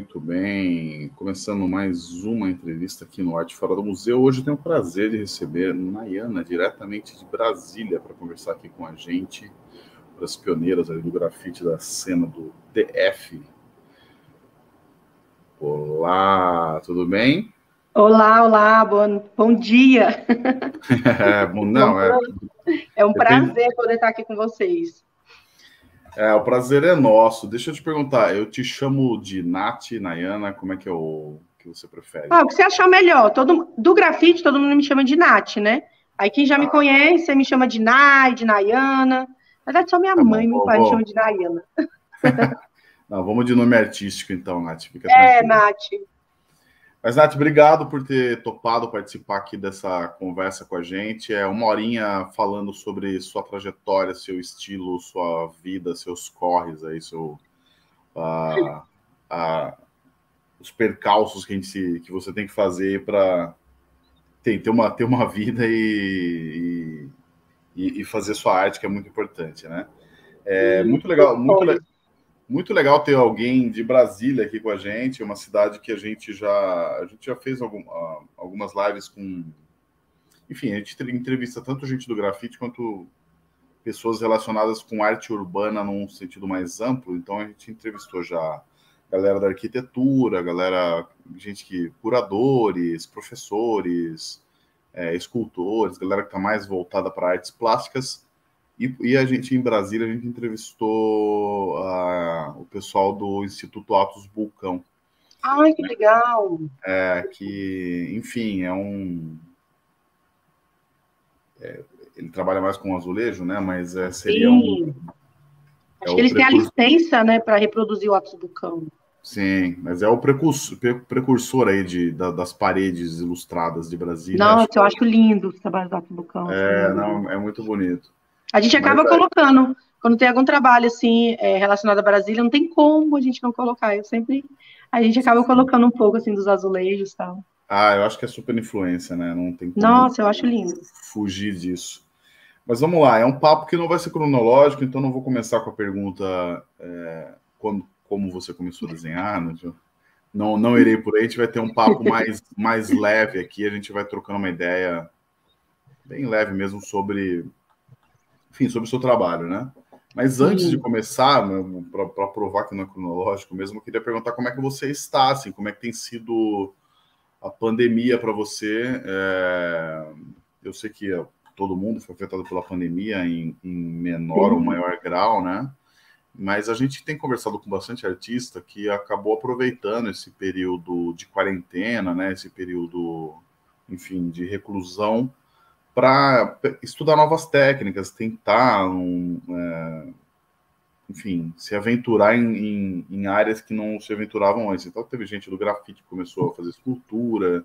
Muito bem, começando mais uma entrevista aqui no Arte Fora do Museu. Hoje eu tenho o prazer de receber Nayana, diretamente de Brasília, para conversar aqui com a gente, das pioneiras ali do grafite da cena do DF. Olá, tudo bem? Olá, olá, bom dia. É um prazer poder estar aqui com vocês. É, o prazer é nosso. Deixa eu te perguntar, eu te chamo de Nath, Nayana, como é que é o que você prefere? Ah, o que você achar melhor. Do grafite, todo mundo me chama de Nath, né? Aí quem já me conhece, me chama de Nay, de Nayana. Na verdade, só minha mãe e meu pai me chamam de Nayana. Não, vamos de nome artístico, então, Nath. Fica Nath. Mas, Nath, obrigado por ter topado participar aqui dessa conversa com a gente. É uma horinha falando sobre sua trajetória, seu estilo, sua vida, seus corres, aí, os percalços que você tem que fazer para ter uma vida e fazer sua arte, que é muito importante, né? É muito legal, muito legal ter alguém de Brasília aqui com a gente, uma cidade que a gente já fez algumas lives com... Enfim, a gente entrevista tanto gente do grafite quanto pessoas relacionadas com arte urbana num sentido mais amplo. Então, a gente entrevistou já galera da arquitetura, curadores, professores, escultores, galera que está mais voltada para artes plásticas. E a gente, em Brasília, a gente entrevistou o pessoal do Instituto Athos Bulcão. Ai, que legal! Enfim, ele trabalha mais com azulejo, né? Mas seria acho que eles têm a licença, né, para reproduzir o Athos Bulcão. Sim, mas é o precursor aí das paredes ilustradas de Brasília. Nossa, eu acho lindo os trabalhos do Athos Bulcão. É muito bonito. A gente acaba colocando, quando tem algum trabalho assim relacionado a Brasília, não tem como a gente não colocar. A gente acaba colocando um pouco assim dos azulejos e tal. Ah, eu acho que é super influência, né? Não tem como. Nossa, eu acho lindo. Fugir disso. Mas vamos lá, é um papo que não vai ser cronológico, então não vou começar com a pergunta como você começou a desenhar, né? Não irei por aí, a gente vai ter um papo mais leve aqui, a gente vai trocando uma ideia bem leve mesmo sobre o seu trabalho, né? Mas antes de começar, para provar que não é cronológico mesmo, eu queria perguntar como é que você está, assim, como é que tem sido a pandemia para você. Eu sei que todo mundo foi afetado pela pandemia em menor ou maior grau, né? Mas a gente tem conversado com bastante artista que acabou aproveitando esse período de quarentena, né? Esse período, enfim, de reclusão, para estudar novas técnicas, tentar, se aventurar em áreas que não se aventuravam antes. Então, teve gente do grafite que começou a fazer escultura,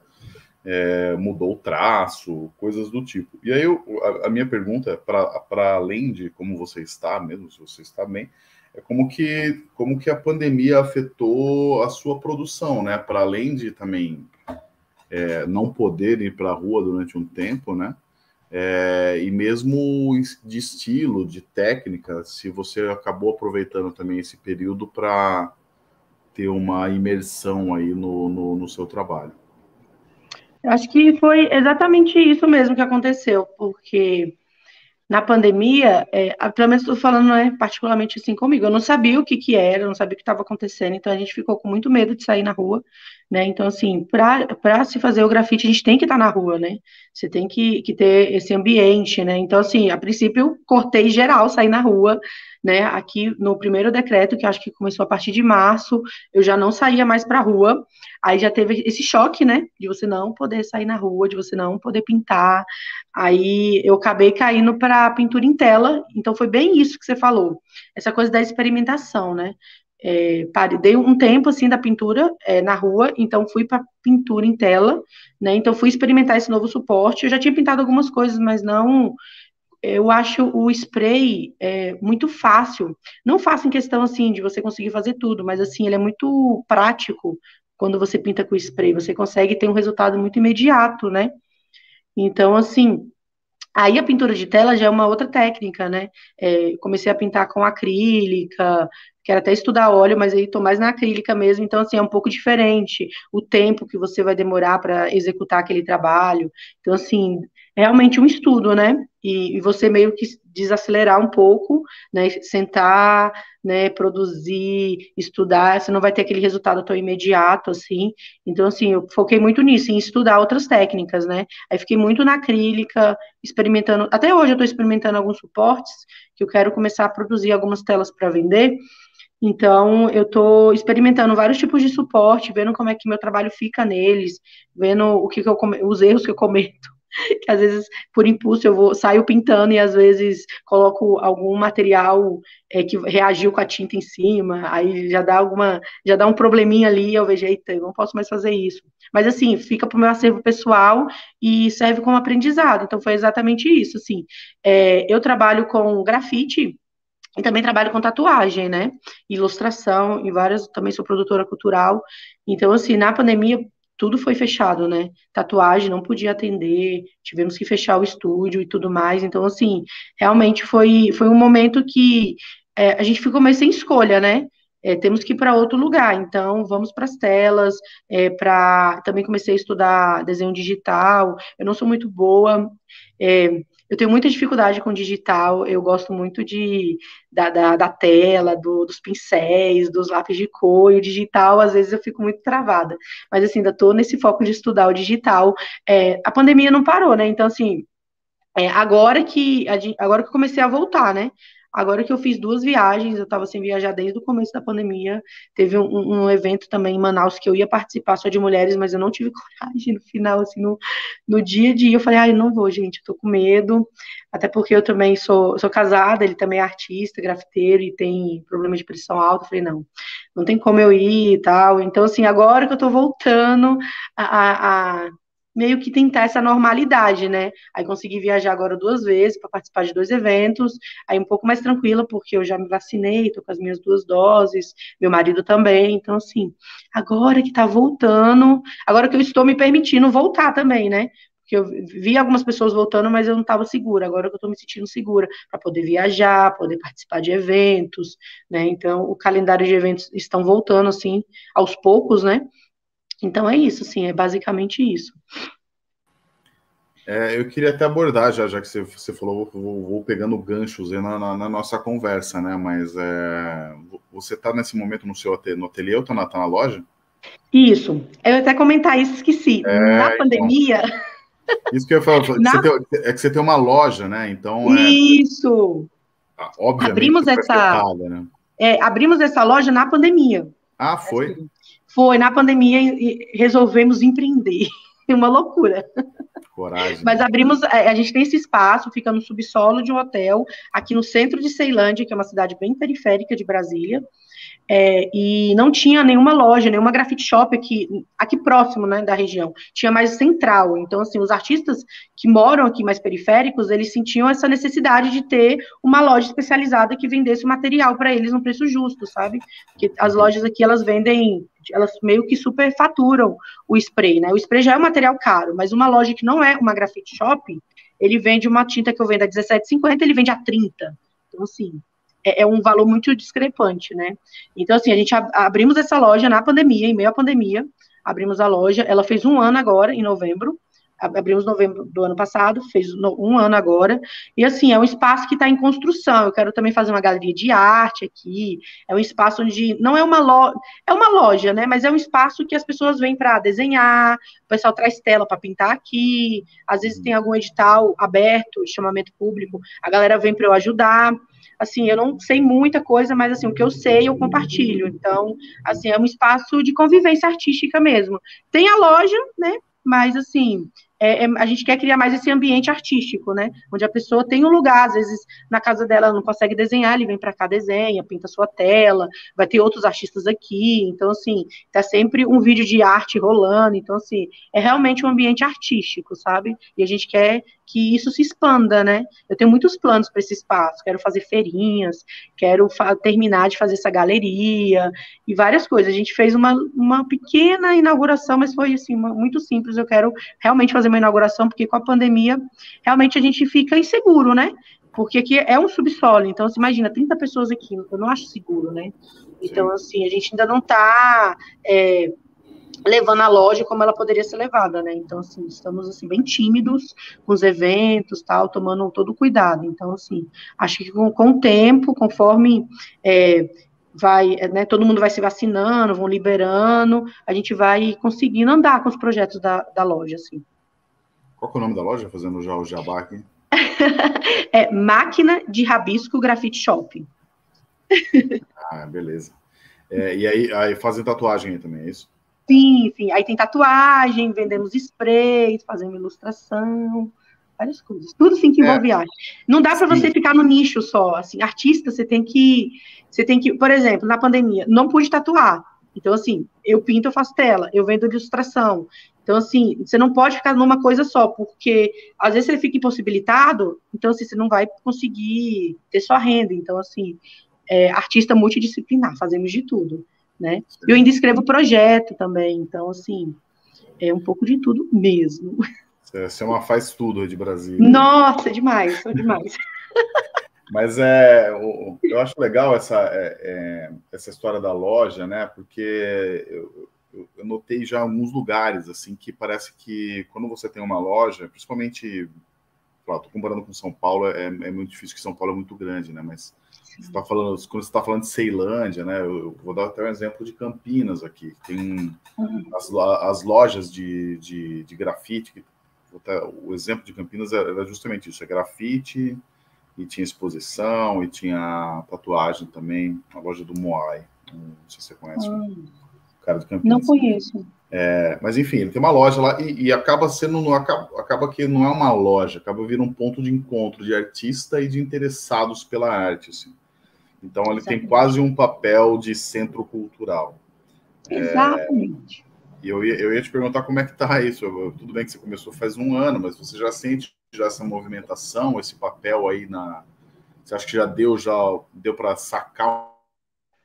mudou o traço, coisas do tipo. E aí, a minha pergunta, para além de como você está mesmo, se você está bem, é como que a pandemia afetou a sua produção, né? Para além de também não poder ir para a rua durante um tempo, né? E mesmo de estilo, de técnica, se você acabou aproveitando também esse período para ter uma imersão aí no seu trabalho. Eu acho que foi exatamente isso mesmo que aconteceu, porque na pandemia, pelo menos estou falando particularmente assim comigo, eu não sabia o que era, eu não sabia o que estava acontecendo, então a gente ficou com muito medo de sair na rua, né? Então, assim, para se fazer o grafite, a gente tem que estar na rua, né? Você tem que ter esse ambiente, né? Então, assim, a princípio, eu cortei geral, saí na rua, né? Aqui no primeiro decreto, que acho que começou a partir de março, eu já não saía mais para a rua, aí já teve esse choque, né? De você não poder sair na rua, de você não poder pintar, aí eu acabei caindo para pintura em tela, então foi bem isso que você falou, essa coisa da experimentação, né? Dei um tempo, assim, da pintura na rua, então fui para pintura em tela, né, então fui experimentar esse novo suporte, eu já tinha pintado algumas coisas, mas não, eu acho o spray muito fácil, não fácil em questão, assim, de você conseguir fazer tudo, mas, assim, ele é muito prático quando você pinta com spray, você consegue ter um resultado muito imediato, né, então, assim... Aí a pintura de tela já é uma outra técnica, né? Comecei a pintar com acrílica, quero até estudar óleo, mas aí estou mais na acrílica mesmo, então, assim, é um pouco diferente o tempo que você vai demorar para executar aquele trabalho. Então, assim, é realmente um estudo, né? E você meio que desacelerar um pouco, né? Sentar, né? Produzir, estudar, você não vai ter aquele resultado tão imediato, assim. Então, assim, eu foquei muito nisso, em estudar outras técnicas, né? Aí fiquei muito na acrílica, experimentando, até hoje eu estou experimentando alguns suportes, que eu quero começar a produzir algumas telas para vender. Então, eu estou experimentando vários tipos de suporte, vendo como é que meu trabalho fica neles, vendo o que os erros que eu cometo. Que às vezes, por impulso, eu saio pintando e às vezes coloco algum material que reagiu com a tinta em cima, aí já dá um probleminha ali, eu vejo, eita, eu não posso mais fazer isso. Mas assim, fica para o meu acervo pessoal e serve como aprendizado. Então foi exatamente isso, assim. Eu trabalho com grafite e também trabalho com tatuagem, né? Ilustração e várias, também sou produtora cultural. Então, assim, na pandemia, tudo foi fechado, né? Tatuagem não podia atender, tivemos que fechar o estúdio e tudo mais. Então, assim, realmente foi um momento que a gente ficou meio sem escolha, né? Temos que ir para outro lugar, então vamos para as telas, também comecei a estudar desenho digital, eu não sou muito boa, eu tenho muita dificuldade com digital, eu gosto muito da tela, dos pincéis, dos lápis de cor, e o digital, às vezes eu fico muito travada, mas assim, ainda estou nesse foco de estudar o digital. A pandemia não parou, né, então assim, agora que eu comecei a voltar, né, agora que eu fiz duas viagens, eu estava sem viajar desde o começo da pandemia, teve um evento também em Manaus que eu ia participar só de mulheres, mas eu não tive coragem no final, assim, no dia a dia, eu falei, eu não vou, gente, eu tô com medo, até porque eu também sou casada, ele também é artista, grafiteiro e tem problema de pressão alta, eu falei, não tem como eu ir e tal, então, assim, agora que eu tô voltando a meio que tentar essa normalidade, né? Aí consegui viajar agora duas vezes para participar de dois eventos, aí um pouco mais tranquila, porque eu já me vacinei, tô com as minhas duas doses, meu marido também, então assim, agora que tá voltando, agora que eu estou me permitindo voltar também, né? Porque eu vi algumas pessoas voltando, mas eu não estava segura, agora que eu tô me sentindo segura, para poder viajar, poder participar de eventos, né? Então, o calendário de eventos estão voltando, assim, aos poucos, né? Então é isso, sim, é basicamente isso. Eu queria até abordar, já que você falou, vou pegando ganchos na nossa conversa, né? Mas você está nesse momento no seu ateliê ou está na loja? Isso, eu até comentar isso, esqueci. Na pandemia... Então, isso que eu ia falar, que você tem uma loja, né? Então, isso! Obviamente, abrimos essa loja na pandemia. Ah, foi? Assim. Foi, na pandemia resolvemos empreender, uma loucura. Coragem. Mas abrimos, a gente tem esse espaço, fica no subsolo de um hotel, aqui no centro de Ceilândia, que é uma cidade bem periférica de Brasília, e não tinha nenhuma loja, nenhuma grafite shop aqui próximo, né, da região, tinha mais central, então, assim, os artistas que moram aqui mais periféricos, eles sentiam essa necessidade de ter uma loja especializada que vendesse o material para eles num preço justo, sabe? Porque as lojas aqui, elas vendem... elas meio que superfaturam o spray, né? O spray já é um material caro, mas uma loja que não é uma grafite shop, ele vende uma tinta que eu vendo a R$17,50, ele vende a R$30. Então, assim, é um valor muito discrepante, né? Então, assim, a gente abrimos essa loja na pandemia, em meio à pandemia, abrimos a loja, ela fez um ano agora, em novembro, abrimos novembro do ano passado, fez um ano agora, e assim, é um espaço que está em construção, eu quero também fazer uma galeria de arte aqui, é um espaço onde, não é uma loja, é uma loja, né, mas é um espaço que as pessoas vêm para desenhar, o pessoal traz tela para pintar aqui, às vezes tem algum edital aberto, chamamento público, a galera vem para eu ajudar, assim, eu não sei muita coisa, mas, assim, o que eu sei, eu compartilho, então, assim, é um espaço de convivência artística mesmo. Tem a loja, né, mas, assim, a gente quer criar mais esse ambiente artístico, né? Onde a pessoa tem um lugar, às vezes, na casa dela não consegue desenhar, ele vem para cá, desenha, pinta sua tela, vai ter outros artistas aqui, então, assim, tá sempre um vídeo de arte rolando, então, assim, é realmente um ambiente artístico, sabe? E a gente quer que isso se expanda, né? Eu tenho muitos planos para esse espaço, quero fazer feirinhas, quero terminar de fazer essa galeria, e várias coisas. A gente fez uma pequena inauguração, mas foi, assim, muito simples, eu quero realmente fazer fazer uma inauguração, porque com a pandemia, realmente a gente fica inseguro, né? Porque aqui é um subsolo, então, você imagina, 30 pessoas aqui, eu não acho seguro, né? Então, assim, a gente ainda não está levando a loja como ela poderia ser levada, né? Então, assim, estamos, assim, bem tímidos com os eventos, tal, tomando todo o cuidado. Então, assim, acho que com o tempo, conforme... vai, né, todo mundo vai se vacinando, vão liberando, a gente vai conseguindo andar com os projetos da loja, assim. Qual que é o nome da loja? Fazendo já o jabá aqui. É Máquina de Rabisco Grafite Shop. Ah, beleza. E aí fazem tatuagem aí também, é isso? Sim, sim. Aí tem tatuagem, vendemos sprays, fazemos ilustração... várias coisas, tudo assim que envolve arte. Não dá para você ficar no nicho só, assim, artista, você tem que, por exemplo, na pandemia, não pude tatuar, então, assim, eu pinto, eu faço tela, eu vendo ilustração, então, assim, você não pode ficar numa coisa só, porque, às vezes, você fica impossibilitado, então, assim, você não vai conseguir ter sua renda, então, assim, artista multidisciplinar, fazemos de tudo, né, eu ainda escrevo projeto também, então, assim, é um pouco de tudo mesmo. Você é uma faz-tudo de Brasília. Nossa, demais, sou demais. Mas eu acho legal essa história da loja, né? Porque eu notei já alguns lugares, assim, que parece que quando você tem uma loja, principalmente, claro, tô comparando com São Paulo, é muito difícil, que São Paulo é muito grande, né? Mas você tá falando, quando você está falando de Ceilândia, né? Eu vou dar até um exemplo de Campinas aqui. Tem as lojas de grafite, que o exemplo de Campinas era justamente isso, grafite, e tinha exposição, e tinha tatuagem também, a loja do Moai, não sei se você conhece o cara de Campinas. Não conheço. Mas, enfim, ele tem uma loja lá, e acaba que não é uma loja, acaba virando um ponto de encontro de artista e de interessados pela arte, assim. Então, ele tem quase um papel de centro cultural. Exatamente. E eu ia te perguntar como é que está isso. Tudo bem que você começou faz um ano, mas você já sente já essa movimentação, esse papel aí na... Você acha que já deu para sacar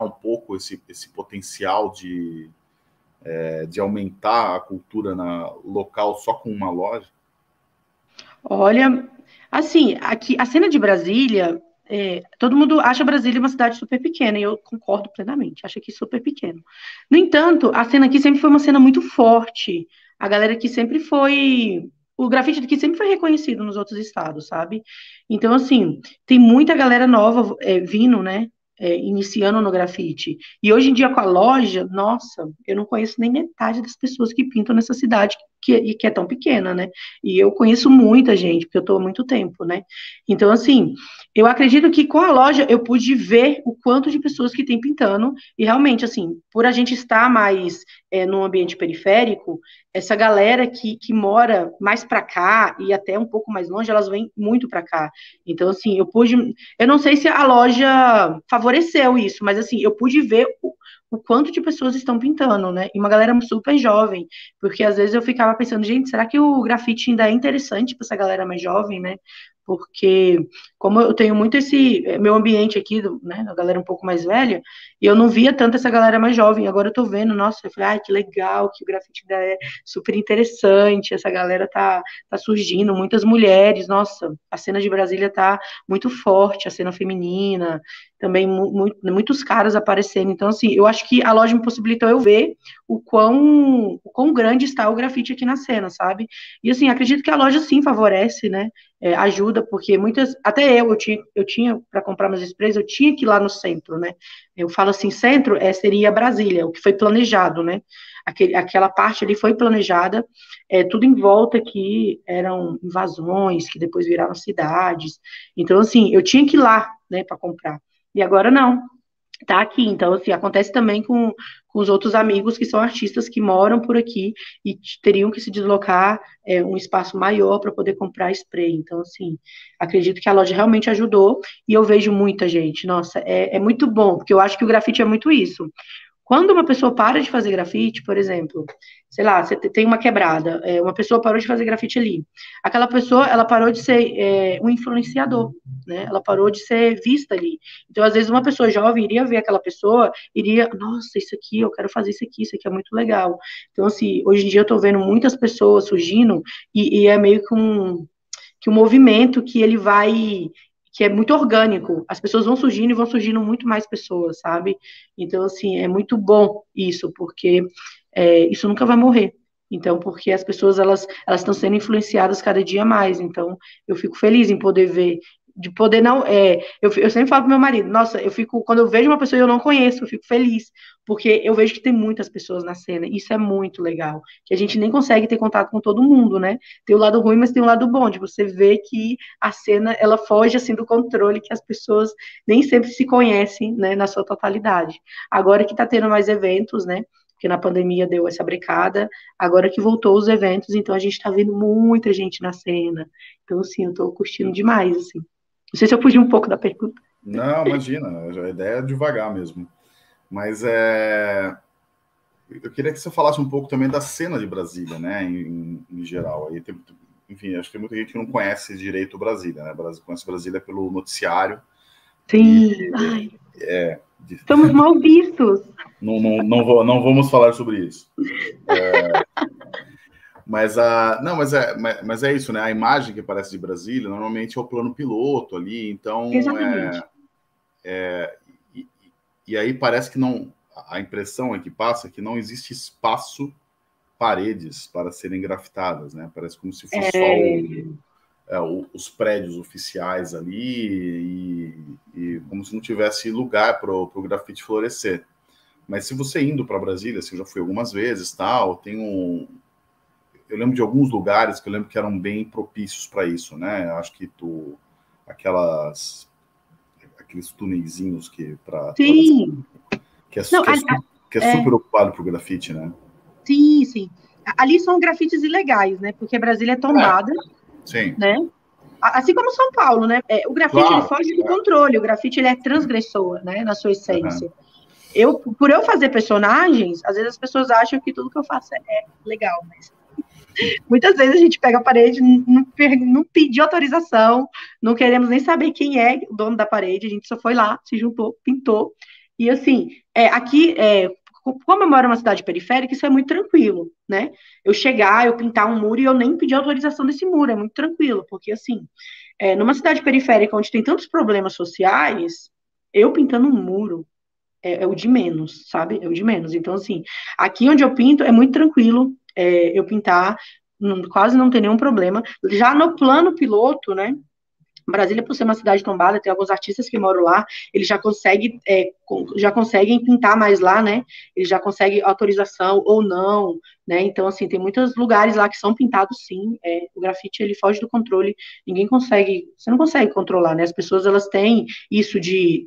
um pouco esse potencial de aumentar a cultura local só com uma loja? Olha, assim, aqui, a cena de Brasília... todo mundo acha Brasília uma cidade super pequena, e eu concordo plenamente, acho aqui super pequeno. No entanto, a cena aqui sempre foi uma cena muito forte, a galera aqui sempre foi... O grafite daqui sempre foi reconhecido nos outros estados, sabe? Então, assim, tem muita galera nova vindo, né, iniciando no grafite. E hoje em dia, com a loja, nossa, eu não conheço nem metade das pessoas que pintam nessa cidade, que é tão pequena, né? E eu conheço muita gente, porque eu estou há muito tempo, né? Então, assim, eu acredito que com a loja eu pude ver o quanto de pessoas que tem pintando, e realmente, assim, por a gente estar mais num ambiente periférico, essa galera que mora mais para cá e até um pouco mais longe, elas vêm muito para cá. Então, assim, eu não sei se a loja favoreceu isso, mas, assim, eu pude ver o quanto de pessoas estão pintando, né? E uma galera super jovem, porque às vezes eu ficava pensando, gente, será que o grafite ainda é interessante para essa galera mais jovem, né? Porque como eu tenho muito esse meu ambiente aqui, né, a galera um pouco mais velha, e eu não via tanto essa galera mais jovem, agora eu tô vendo, nossa, eu falei, ai, que legal, que o grafite ainda é super interessante, essa galera tá surgindo, muitas mulheres, nossa, a cena de Brasília tá muito forte, a cena feminina, também muitos caras aparecendo, então, assim, eu acho que a loja me possibilitou eu ver o quão grande está o grafite aqui na cena, sabe? E, assim, acredito que a loja, sim, favorece, né, ajuda, porque muitas, até eu tinha para comprar meus sprays, eu tinha que ir lá no centro, né, eu falo assim, centro seria Brasília, o que foi planejado, né, aquela parte ali foi planejada, tudo em volta aqui eram invasões, que depois viraram cidades, então, assim, eu tinha que ir lá, né, para comprar, e agora não, tá aqui, então, assim, acontece também com os outros amigos que são artistas que moram por aqui e teriam que se deslocar um espaço maior para poder comprar spray. Então, assim, acredito que a loja realmente ajudou e eu vejo muita gente. Nossa, é muito bom, porque eu acho que o grafite é muito isso. Quando uma pessoa para de fazer grafite, por exemplo, sei lá, você tem uma quebrada, uma pessoa parou de fazer grafite ali, aquela pessoa, ela parou de ser um influenciador, né? Ela parou de ser vista ali. Então, às vezes, uma pessoa jovem iria ver aquela pessoa, iria, nossa, isso aqui, eu quero fazer isso aqui é muito legal. Então, assim, hoje em dia eu tô vendo muitas pessoas surgindo e é meio que um movimento que ele vai... que é muito orgânico, as pessoas vão surgindo e vão surgindo muito mais pessoas, sabe? Então, assim, é muito bom isso, porque isso nunca vai morrer. Então, porque as pessoas, elas estão sendo influenciadas cada dia mais. Então, eu fico feliz em poder ver, de poder não... eu sempre falo pro meu marido, nossa, eu fico... Quando eu vejo uma pessoa e eu não conheço, eu fico feliz, porque eu vejo que tem muitas pessoas na cena, isso é muito legal, que a gente nem consegue ter contato com todo mundo, né? Tem o lado ruim, mas tem o lado bom, de você ver que a cena, ela foge, assim, do controle, que as pessoas nem sempre se conhecem, né, na sua totalidade. Agora que tá tendo mais eventos, né, porque na pandemia deu essa brecada, agora que voltou os eventos, então a gente tá vendo muita gente na cena. Então, assim, eu tô curtindo demais, assim. Não sei se eu fugi um pouco da pergunta. Não, imagina, a ideia é devagar mesmo. Mas eu queria que você falasse um pouco também da cena de Brasília, né, em geral. Aí tem, enfim, acho que tem muita gente que não conhece direito Brasília, né? Conhece Brasília pelo noticiário. Sim. Ai. Estamos mal vistos. Não vamos falar sobre isso. Mas é isso, né? A imagem que aparece de Brasília normalmente é o plano piloto ali, então... Exatamente. E aí parece que não... A impressão é que passa que não existe espaço, paredes para serem grafitadas, né? Parece como se fosse só os prédios oficiais ali e como se não tivesse lugar para o grafite florescer. Mas se você indo para Brasília, assim, eu já fui algumas vezes, tal, tem um... Eu lembro de alguns lugares que eu lembro que eram bem propícios para isso, né? Eu acho que aqueles túneizinhos que para que é super ocupado para o grafite, né? Sim, sim. Ali são grafites ilegais, né? Porque Brasília é tombada, sim, né? Assim como São Paulo, né? O grafite ele foge do controle, o grafite ele é transgressor, né? Na sua essência. Uhum. Por eu fazer personagens, às vezes as pessoas acham que tudo que eu faço é legal, mas muitas vezes a gente pega a parede, não pediu autorização, não queremos nem saber quem é o dono da parede, a gente só foi lá, se juntou, pintou. E assim, aqui, como eu moro numa cidade periférica, isso é muito tranquilo, né? Eu chegar, eu pintar um muro e eu nem pedir autorização desse muro, é muito tranquilo, porque assim, numa cidade periférica onde tem tantos problemas sociais, eu pintando um muro, é o de menos, sabe? É o de menos. Então, assim, aqui onde eu pinto é muito tranquilo, eu pintar, quase não tem nenhum problema. Já no plano piloto, né, Brasília, por ser uma cidade tombada, tem alguns artistas que moram lá, eles já conseguem pintar mais lá, né, eles já conseguem autorização ou não, né, então, assim, tem muitos lugares lá que são pintados, sim, o grafite, ele foge do controle, você não consegue controlar, né, as pessoas, elas têm isso de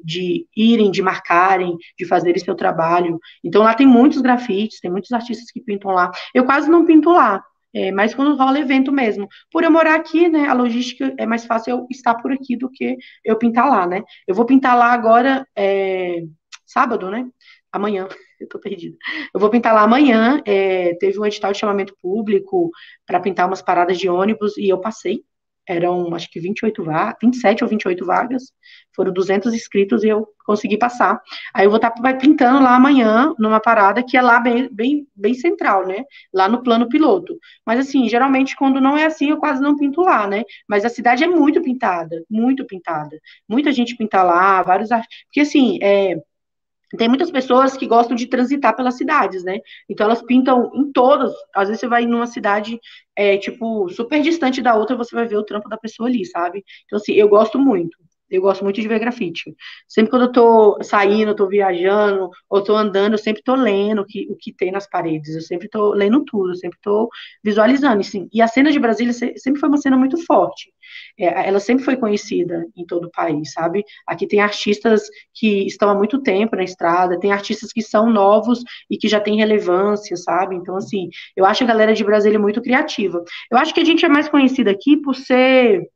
irem, de marcarem, de fazerem seu trabalho, então lá tem muitos grafites, tem muitos artistas que pintam lá, eu quase não pinto lá, mas quando rola evento mesmo. Por eu morar aqui, né, a logística é mais fácil eu estar por aqui do que eu pintar lá, né? Eu vou pintar lá agora, sábado, né? Amanhã, eu tô perdida. Eu vou pintar lá amanhã, teve um edital de chamamento público para pintar umas paradas de ônibus e eu passei. Eram, acho que 27 ou 28 vagas, foram 200 inscritos e eu consegui passar. Aí eu vou estar pintando lá amanhã, numa parada que é lá bem central, né? Lá no plano piloto. Mas assim, geralmente quando não é assim, eu quase não pinto lá, né? Mas a cidade é muito pintada, muito pintada. Muita gente pinta lá, vários artistas. Porque assim, tem muitas pessoas que gostam de transitar pelas cidades, né? Então, elas pintam em todas. Às vezes, você vai numa cidade, tipo, super distante da outra, você vai ver o trampo da pessoa ali, sabe? Então, assim, eu gosto muito. Eu gosto muito de ver grafite. Sempre quando eu tô saindo, eu tô viajando, ou tô andando, eu sempre tô lendo o que tem nas paredes. Eu sempre tô lendo tudo, eu sempre tô visualizando. Assim. E a cena de Brasília sempre foi uma cena muito forte. Ela sempre foi conhecida em todo o país, sabe? Aqui tem artistas que estão há muito tempo na estrada, tem artistas que são novos e que já têm relevância, sabe? Então, assim, eu acho a galera de Brasília muito criativa. Eu acho que a gente é mais conhecida aqui por ser...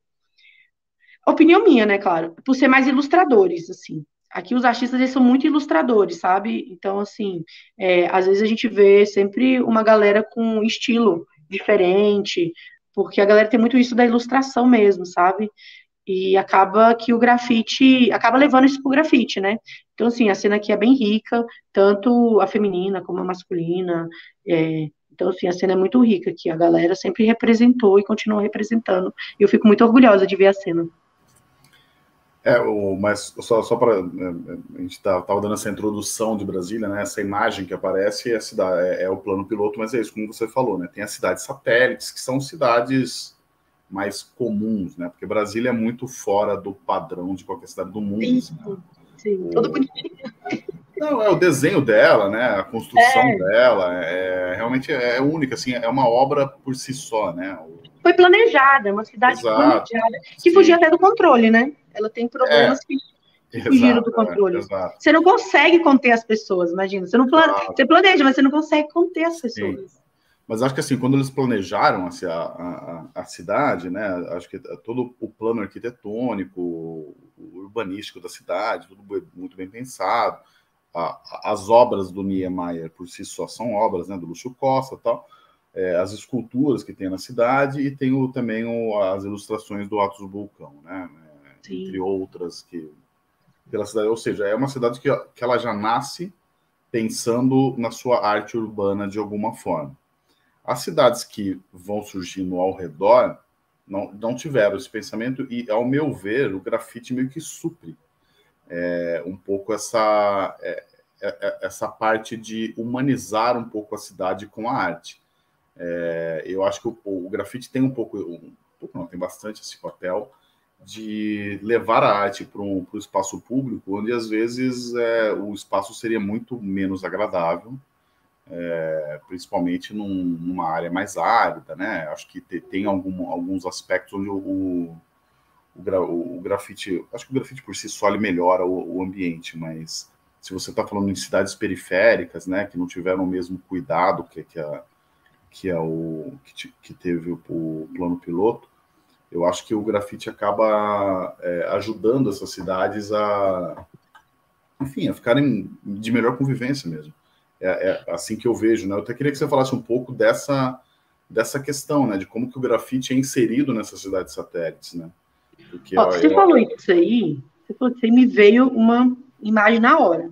Opinião minha, né, claro, por ser mais ilustradores, assim, Aqui os artistas, eles são muito ilustradores, sabe? Então, assim, às vezes a gente vê sempre uma galera com estilo diferente, porque a galera tem muito isso da ilustração mesmo, sabe? E acaba que o grafite, acaba levando isso pro grafite, né? Então, assim, a cena aqui é bem rica, tanto a feminina como a masculina. Então, assim, a cena é muito rica aqui. A galera sempre representou e continua representando. E eu fico muito orgulhosa de ver a cena. Mas só para... A gente estava dando essa introdução de Brasília, né? Essa imagem que aparece é a cidade, é o plano piloto, mas é isso, como você falou, né? Tem as cidades satélites, que são cidades mais comuns, né? Porque Brasília é muito fora do padrão de qualquer cidade do mundo. Sim, né? Sim. Todo bonitinho. Não, é o desenho dela, né? A construção dela, realmente é única, assim, é uma obra por si só, né? Foi planejada, uma cidade planejada, que fugia até do controle, né? Ela tem problemas que fugiram do controle. Você não consegue conter as pessoas, imagina. Você não você planeja, mas você não consegue conter as pessoas. Sim. Mas acho que assim, quando eles planejaram assim, a cidade, né? Acho que todo o plano arquitetônico, urbanístico da cidade, tudo muito bem pensado. As obras do Niemeyer por si só são obras, né? Do Lúcio Costa e tal. As esculturas que tem na cidade e tem as ilustrações do Athos Bulcão, né? Sim. Entre outras que pela cidade, ou seja, é uma cidade que ela já nasce pensando na sua arte urbana de alguma forma. As cidades que vão surgindo ao redor não tiveram esse pensamento e, ao meu ver, o grafite meio que supre um pouco essa parte de humanizar um pouco a cidade com a arte. Eu acho que o grafite tem tem bastante esse papel de levar a arte para o espaço público, onde, às vezes, o espaço seria muito menos agradável, principalmente numa área mais árida, né? Acho que tem alguns aspectos onde o grafite... Acho que o grafite por si só ele melhora o ambiente, mas se você está falando em cidades periféricas, né? Que não tiveram o mesmo cuidado que teve o plano piloto, eu acho que o grafite acaba ajudando essas cidades a ficarem de melhor convivência mesmo. É assim que eu vejo, né? Eu até queria que você falasse um pouco dessa questão, né? De como que o grafite é inserido nessas cidades satélites, né? Porque, você falou isso aí, me veio uma imagem na hora.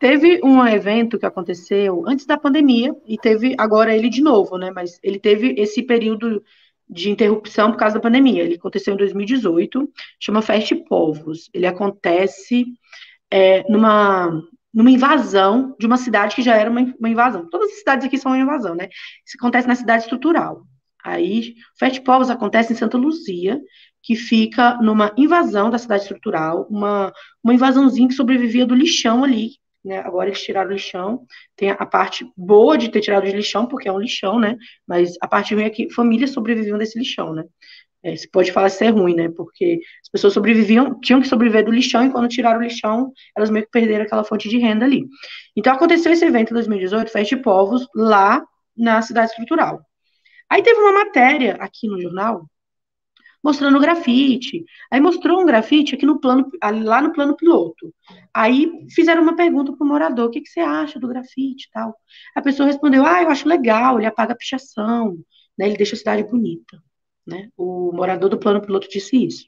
Teve um evento que aconteceu antes da pandemia e teve agora ele de novo, né? Mas ele teve esse período de interrupção por causa da pandemia. Ele aconteceu em 2018, chama Fest Povos. Ele acontece numa invasão de uma cidade que já era uma invasão. Todas as cidades aqui são uma invasão, né? Isso acontece na cidade Estrutural. Aí, o Fest Povos acontece em Santa Luzia, que fica numa invasão da cidade Estrutural, uma invasãozinha que sobrevivia do lixão ali, né? Agora eles tiraram o lixão. Tem a parte boa de ter tirado o lixão, porque é um lixão, né? Mas a parte ruim é que famílias sobreviviam desse lixão, né? Você pode falar que isso é ruim, né? Porque as pessoas sobreviviam, tinham que sobreviver do lixão, e quando tiraram o lixão, elas meio que perderam aquela fonte de renda ali. Então, aconteceu esse evento em 2018, Fest Povos, lá na cidade Estrutural. Aí teve uma matéria aqui no jornal, mostrando o grafite. Aí mostrou um grafite aqui lá no plano piloto. Aí fizeram uma pergunta para o morador, o que você acha do grafite e tal? A pessoa respondeu, eu acho legal, ele apaga a pichação, né? Ele deixa a cidade bonita. Né? O morador do plano piloto disse isso.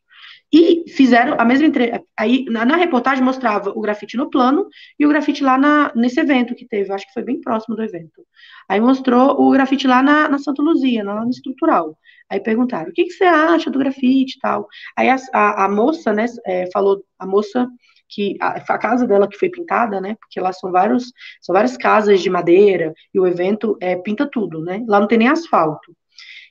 E fizeram a mesma entrevista. Aí na reportagem mostrava o grafite no plano e o grafite lá nesse evento que teve. Acho que foi bem próximo do evento. Aí mostrou o grafite lá na Santa Luzia, lá no Estrutural. Aí perguntaram, o que você acha do grafite e tal? Aí a moça, né, falou, a moça que a casa dela que foi pintada, né? Porque lá são várias casas de madeira e o evento pinta tudo, né? Lá não tem nem asfalto.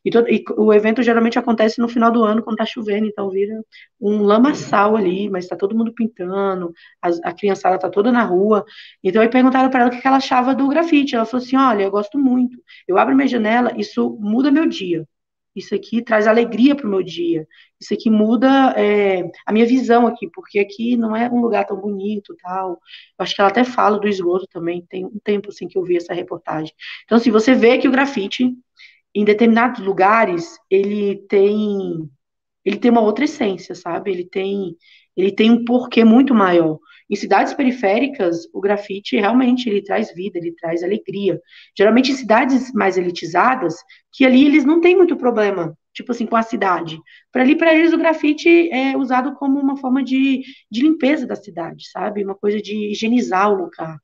E o evento geralmente acontece no final do ano, quando tá chovendo, então vira um lamaçal ali, mas tá todo mundo pintando, a criançada tá toda na rua. Então aí perguntaram para ela o que ela achava do grafite. Ela falou assim, olha, eu gosto muito, eu abro minha janela, isso muda meu dia, isso aqui traz alegria pro meu dia, isso aqui muda a minha visão aqui, porque aqui não é um lugar tão bonito, tal. Eu acho que ela até fala do esgoto também, tem um tempo assim que eu vi essa reportagem. Então assim, você vê que o grafite em determinados lugares, ele tem uma outra essência, sabe? Ele tem ele tem um porquê muito maior. Em cidades periféricas, o grafite realmente ele traz vida, ele traz alegria. Geralmente em cidades mais elitizadas, que ali eles não têm muito problema, tipo assim, com a cidade. Para eles o grafite é usado como uma forma de limpeza da cidade, sabe? Uma coisa de higienizar o lugar.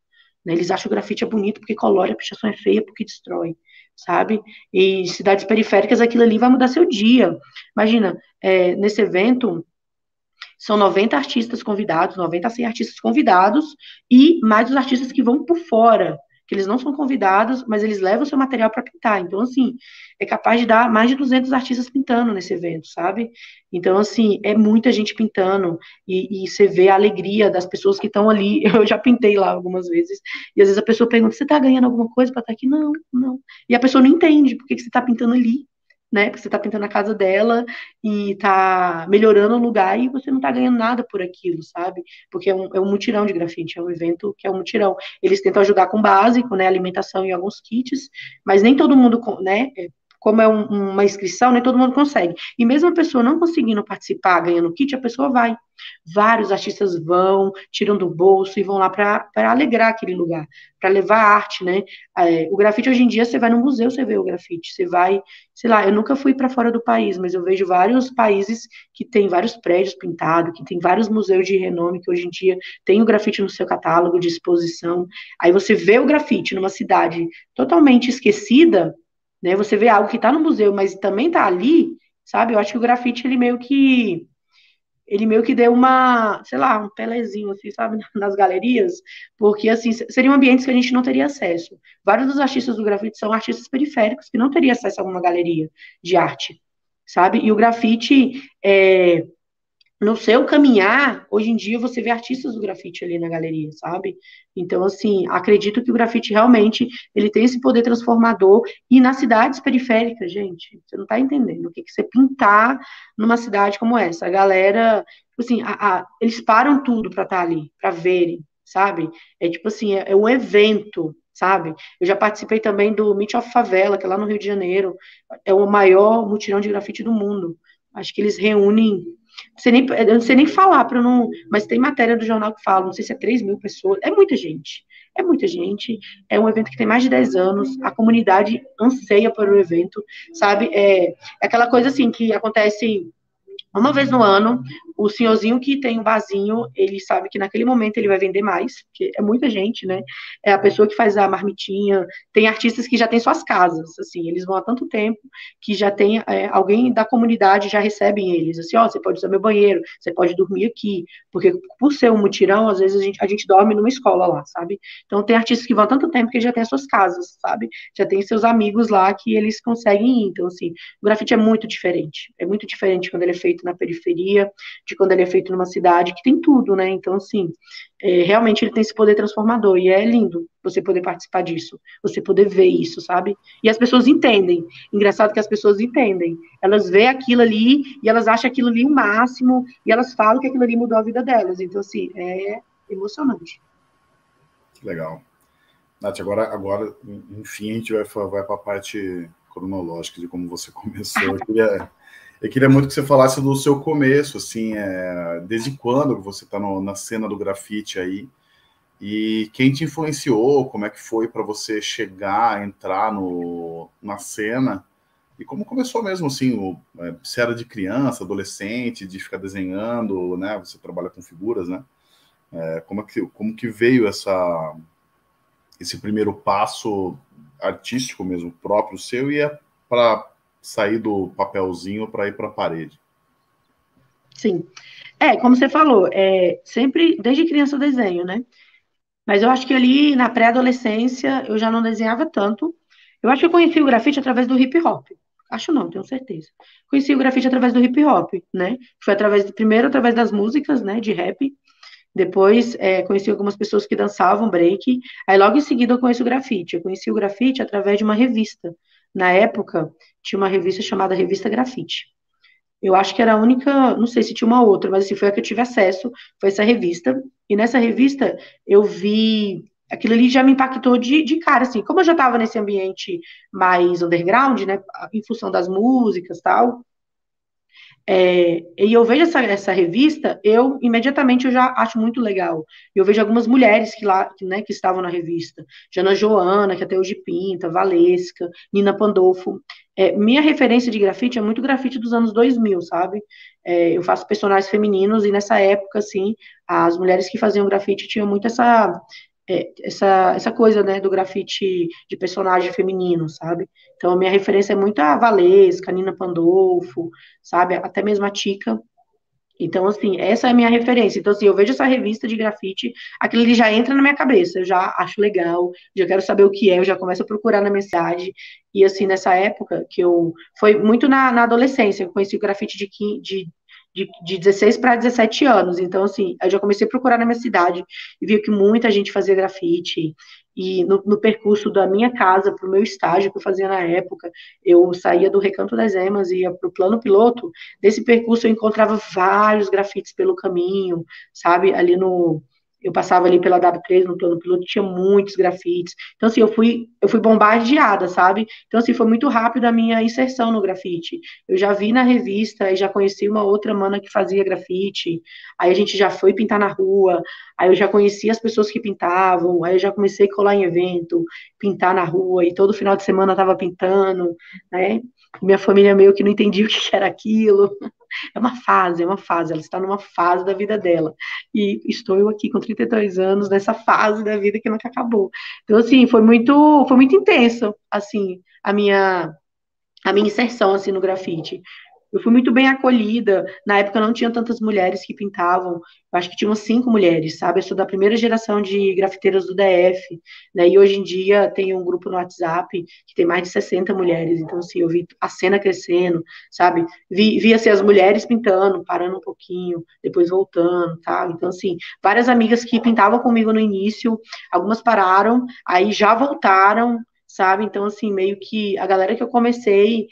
Né? Eles acham o grafite é bonito porque colore, a pichação é feia porque destrói, sabe? E em cidades periféricas aquilo ali vai mudar seu dia. Imagina, nesse evento... São 90 artistas convidados, 90 a 100 artistas convidados, e mais os artistas que vão por fora, que eles não são convidados, mas eles levam o seu material para pintar. Então, assim, é capaz de dar mais de 200 artistas pintando nesse evento, sabe? Então, assim, é muita gente pintando, e você vê a alegria das pessoas que estão ali. Eu já pintei lá algumas vezes, e às vezes a pessoa pergunta, você está ganhando alguma coisa para estar aqui? Não, não. E a pessoa não entende por que você está pintando ali. Né, porque você está pintando a casa dela e está melhorando o lugar e você não está ganhando nada por aquilo, sabe? Porque é um mutirão de grafite, é um evento que é um mutirão. Eles tentam ajudar com básico, né, alimentação e alguns kits, mas nem todo mundo, né, como é uma inscrição, nem todo mundo consegue. E mesmo a pessoa não conseguindo participar, ganhando kit, a pessoa vai. Vários artistas vão, tiram do bolso e vão lá para alegrar aquele lugar, para levar arte, né? O grafite hoje em dia, você vai no museu, você vê o grafite, você vai, sei lá, eu nunca fui para fora do país, mas eu vejo vários países que tem vários prédios pintados, que tem vários museus de renome, que hoje em dia tem o grafite no seu catálogo de exposição. Aí você vê o grafite numa cidade totalmente esquecida, né? Você vê algo que está no museu, mas também está ali, sabe? Eu acho que o grafite, ele meio que deu uma, sei lá, um pelezinho, assim, sabe, nas galerias, porque, assim, seriam ambientes que a gente não teria acesso. Vários dos artistas do grafite são artistas periféricos que não teriam acesso a uma galeria de arte, sabe? E o grafite, no seu caminhar, hoje em dia você vê artistas do grafite ali na galeria, sabe? Então, assim, acredito que o grafite realmente, ele tem esse poder transformador, e nas cidades periféricas, gente, você não tá entendendo o que que você pintar numa cidade como essa. A galera, assim, eles param tudo pra estar ali, pra verem, sabe? É tipo assim, é um evento, sabe? Eu já participei também do Meet of Favela, que é lá no Rio de Janeiro, é o maior mutirão de grafite do mundo. Acho que eles reúnem, eu não sei nem falar, mas tem matéria do jornal que fala, não sei se é 3 mil pessoas, é muita gente, é um evento que tem mais de 10 anos, a comunidade anseia por um evento, sabe, é aquela coisa assim, que acontece uma vez no ano, o senhorzinho que tem um barzinho, ele sabe que naquele momento ele vai vender mais, porque é muita gente, né, é a pessoa que faz a marmitinha, tem artistas que já têm suas casas, assim, eles vão há tanto tempo que já tem, alguém da comunidade já recebem eles, assim, ó, você pode usar meu banheiro, você pode dormir aqui, porque por ser um mutirão, às vezes a gente dorme numa escola lá, sabe, então tem artistas que vão há tanto tempo que já tem as suas casas, sabe, já tem seus amigos lá que eles conseguem ir, então, assim, o grafite é muito diferente quando ele é feito na periferia, de quando ele é feito numa cidade, que tem tudo, né, então, assim, realmente ele tem esse poder transformador, e é lindo você poder participar disso, você poder ver isso, sabe, e as pessoas entendem, engraçado que as pessoas entendem, elas veem aquilo ali, e elas acham aquilo ali o máximo, e elas falam que aquilo ali mudou a vida delas, então, assim, é emocionante. Que legal. Nath, agora enfim, a gente vai para a parte cronológica de como você começou, Eu queria muito que você falasse do seu começo, assim, desde quando você está na cena do grafite aí, e quem te influenciou, como é que foi para você chegar, entrar na cena, e como começou mesmo, assim, se era de criança, adolescente, de ficar desenhando, né, você trabalha com figuras, né, como que veio esse primeiro passo artístico mesmo, próprio seu, e para sair do papelzinho para ir para a parede. Sim. Como você falou, sempre, desde criança eu desenho, né? Mas eu acho que ali, na pré-adolescência, eu já não desenhava tanto. Eu acho que eu conheci o grafite através do hip-hop. Acho não, tenho certeza. Conheci o grafite através do hip-hop, né? Foi primeiro através das músicas, né, de rap. Depois, conheci algumas pessoas que dançavam break. Aí, logo em seguida, eu conheci o grafite. Eu conheci o grafite através de uma revista. Na época, tinha uma revista chamada Revista Grafite. Eu acho que era a única, não sei se tinha uma outra, mas assim, foi a que eu tive acesso, foi essa revista. E nessa revista, eu vi... Aquilo ali já me impactou de cara, assim. Como eu já estava nesse ambiente mais underground, né, em função das músicas e tal, E eu vejo essa revista, eu imediatamente já acho muito legal. Eu vejo algumas mulheres que lá, né, que estavam na revista. Jana Joana, que até hoje pinta, Valesca, Nina Pandolfo. Minha referência de grafite é muito grafite dos anos 2000, sabe? Eu faço personagens femininos e nessa época, assim, as mulheres que faziam grafite tinham muito essa coisa, né, do grafite de personagem feminino, sabe? Então, a minha referência é muito a Valesca, a Nina Pandolfo, sabe? Até mesmo a Tica. Então, assim, essa é a minha referência. Então, assim, eu vejo essa revista de grafite, aquilo ali já entra na minha cabeça, eu já acho legal, já quero saber o que é, eu já começo a procurar na minha cidade. E, assim, nessa época que eu... Foi muito na adolescência, eu conheci o grafite de 16 para 17 anos, então, assim, eu já comecei a procurar na minha cidade, e vi que muita gente fazia grafite, e no percurso da minha casa para o meu estágio que eu fazia na época, eu saía do Recanto das Emas, ia para o Plano Piloto, desse percurso eu encontrava vários grafites pelo caminho, sabe, ali no... Eu passava ali pela W3, no Plano Piloto, tinha muitos grafites. Então, assim, eu fui bombardeada, sabe? Então, assim, foi muito rápido a minha inserção no grafite. Eu já vi na revista, e já conheci uma outra mana que fazia grafite. Aí a gente já foi pintar na rua. Aí eu já conheci as pessoas que pintavam. Aí eu já comecei a colar em evento, pintar na rua. E todo final de semana eu tava pintando, né? Minha família meio que não entendia o que era aquilo. É uma fase, ela está numa fase da vida dela, e estou eu aqui com 33 anos, nessa fase da vida que nunca acabou. Então, assim, foi muito intenso, assim, a minha inserção, assim, no grafite. Eu fui muito bem acolhida, na época não tinha tantas mulheres que pintavam, eu acho que tinham 5 mulheres, sabe? Eu sou da primeira geração de grafiteiras do DF, né? E hoje em dia tem um grupo no WhatsApp que tem mais de 60 mulheres, então, assim, eu vi a cena crescendo, sabe? Vi assim, as mulheres pintando, parando um pouquinho, depois voltando, tá? Então, assim, várias amigas que pintavam comigo no início, algumas pararam, aí já voltaram, sabe? Então, assim, meio que a galera que eu comecei